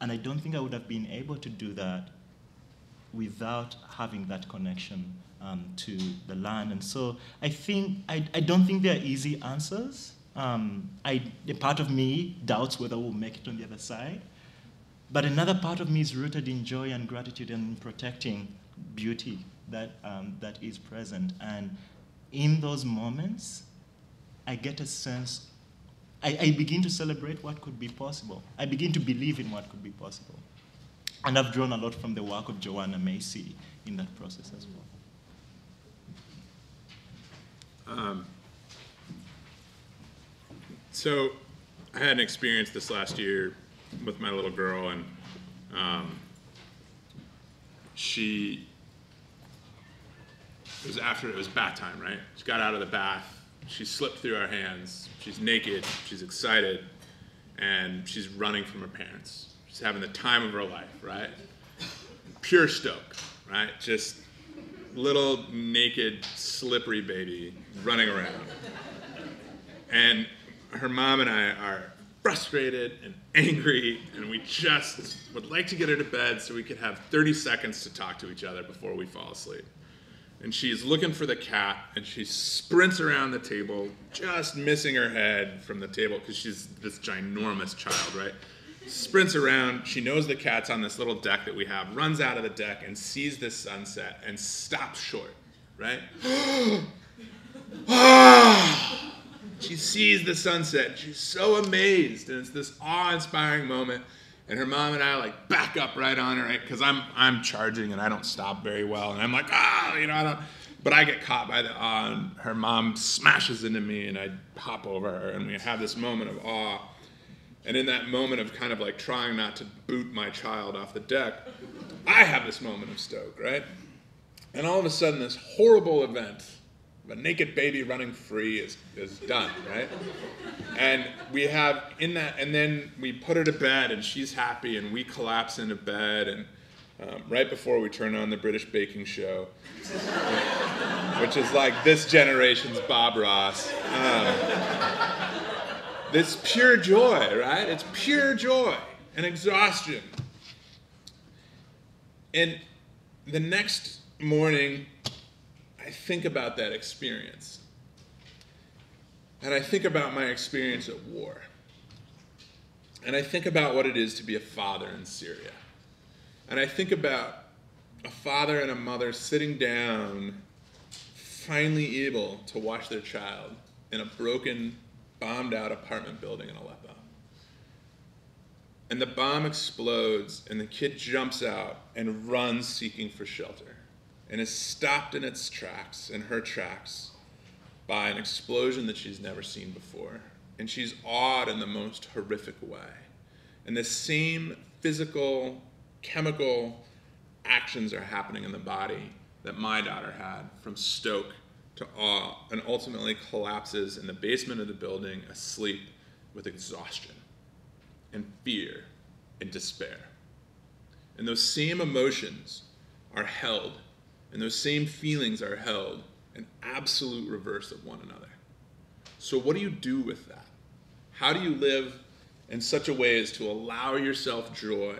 And I don't think I would have been able to do that without having that connection um, to the land. And so I think, I, I don't think there are easy answers. Um, I, a part of me doubts whether we'll make it on the other side. But another part of me is rooted in joy and gratitude and protecting beauty that, um, that is present. And in those moments, I get a sense, I, I begin to celebrate what could be possible. I begin to believe in what could be possible. And I've drawn a lot from the work of Joanna Macy in that process as well. Um, so I had an experience this last year with my little girl, and um, she, it was after, it was bath time, right? She got out of the bath, she slipped through our hands, she's naked, she's excited, and she's running from her parents. She's having the time of her life, right? Pure stoke, right? Just little, naked, slippery baby running around. And her mom and I are frustrated and angry, and we just would like to get her to bed so we could have thirty seconds to talk to each other before we fall asleep. And she's looking for the cat, and she sprints around the table, just missing her head from the table, because she's this ginormous child, right? Sprints around, she knows the cat's on this little deck that we have, runs out of the deck and sees this sunset and stops short, right? She sees the sunset, she's so amazed, and it's this awe-inspiring moment, and her mom and I like back up right on her, right? Because I'm, I'm charging, and I don't stop very well, and I'm like, ah, you know, I don't, but I get caught by the awe, and her mom smashes into me, and I hop over her, and we have this moment of awe, and in that moment of kind of like trying not to boot my child off the deck, I have this moment of stoke, right? And all of a sudden, this horrible event, a naked baby running free, is, is done, right? And we have in that, and then we put her to bed, and she's happy, and we collapse into bed, and um, right before we turn on the British baking show, which is like this generation's Bob Ross. Um, it's pure joy, right? It's pure joy and exhaustion. And the next morning, I think about that experience. and I think about my experience at war. And I think about what it is to be a father in Syria. And I think about a father and a mother sitting down, finally able to watch their child in a broken, bombed-out apartment building in Aleppo. And the bomb explodes, and the kid jumps out and runs seeking for shelter, and is stopped in its tracks, in her tracks, by an explosion that she's never seen before. And she's awed in the most horrific way. And the same physical, chemical actions are happening in the body that my daughter had, from stoke to awe, and ultimately collapses in the basement of the building, asleep with exhaustion and fear and despair. And those same emotions are held, and those same feelings are held in absolute reverse of one another. So what do you do with that? How do you live in such a way as to allow yourself joy,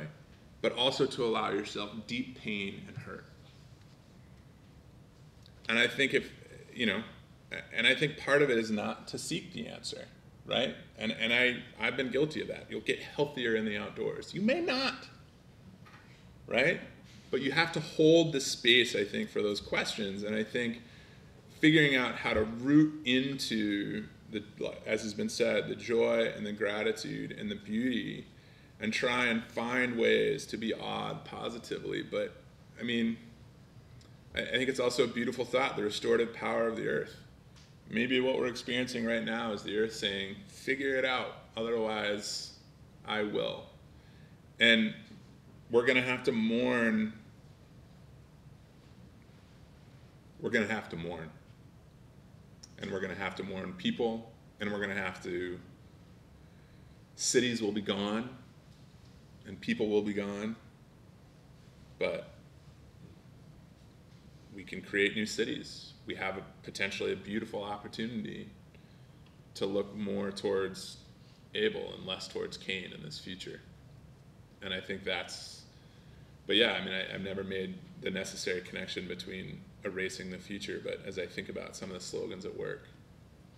but also to allow yourself deep pain and hurt? And I think if, you know, and I think part of it is not to seek the answer, right? And, and I, I've been guilty of that. You'll get healthier in the outdoors. You may not, right? But you have to hold the space, I think, for those questions. And I think figuring out how to root into, the, as has been said, the joy and the gratitude and the beauty, and try and find ways to be awed positively. But, I mean, I think it's also a beautiful thought, the restorative power of the earth. Maybe what we're experiencing right now is the earth saying, figure it out, otherwise I will. And we're going to have to mourn. We're going to have to mourn. And we're going to have to mourn people, and we're going to have to, cities will be gone, and people will be gone, but we can create new cities. We have a, potentially a beautiful opportunity to look more towards Abel and less towards Cain in this future. And I think that's, but yeah, I mean, I, I've never made the necessary connection between erasing the future, but as I think about some of the slogans at work,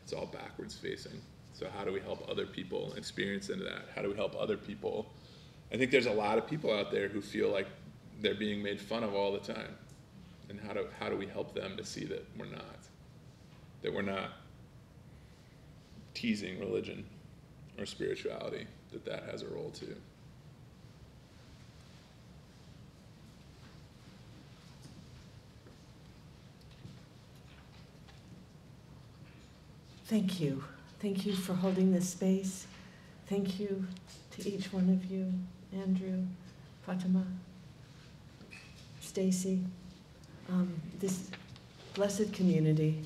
it's all backwards facing. So how do we help other people experience into that? How do we help other people? I think there's a lot of people out there who feel like they're being made fun of all the time. And how do, how do we help them to see that we're not, that we're not teasing religion or spirituality, that that has a role too. Thank you. Thank you for holding this space. Thank you to each one of you, Andrew, Prathima, Stacy. Um, this blessed community,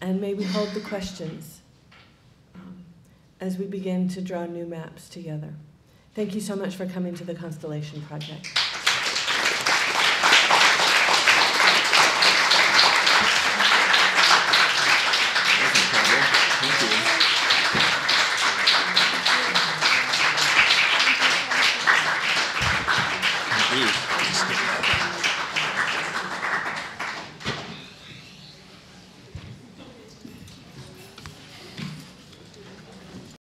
and may we hold the questions um, as we begin to draw new maps together. Thank you so much for coming to the Constellation Project. Thank you. Thank you.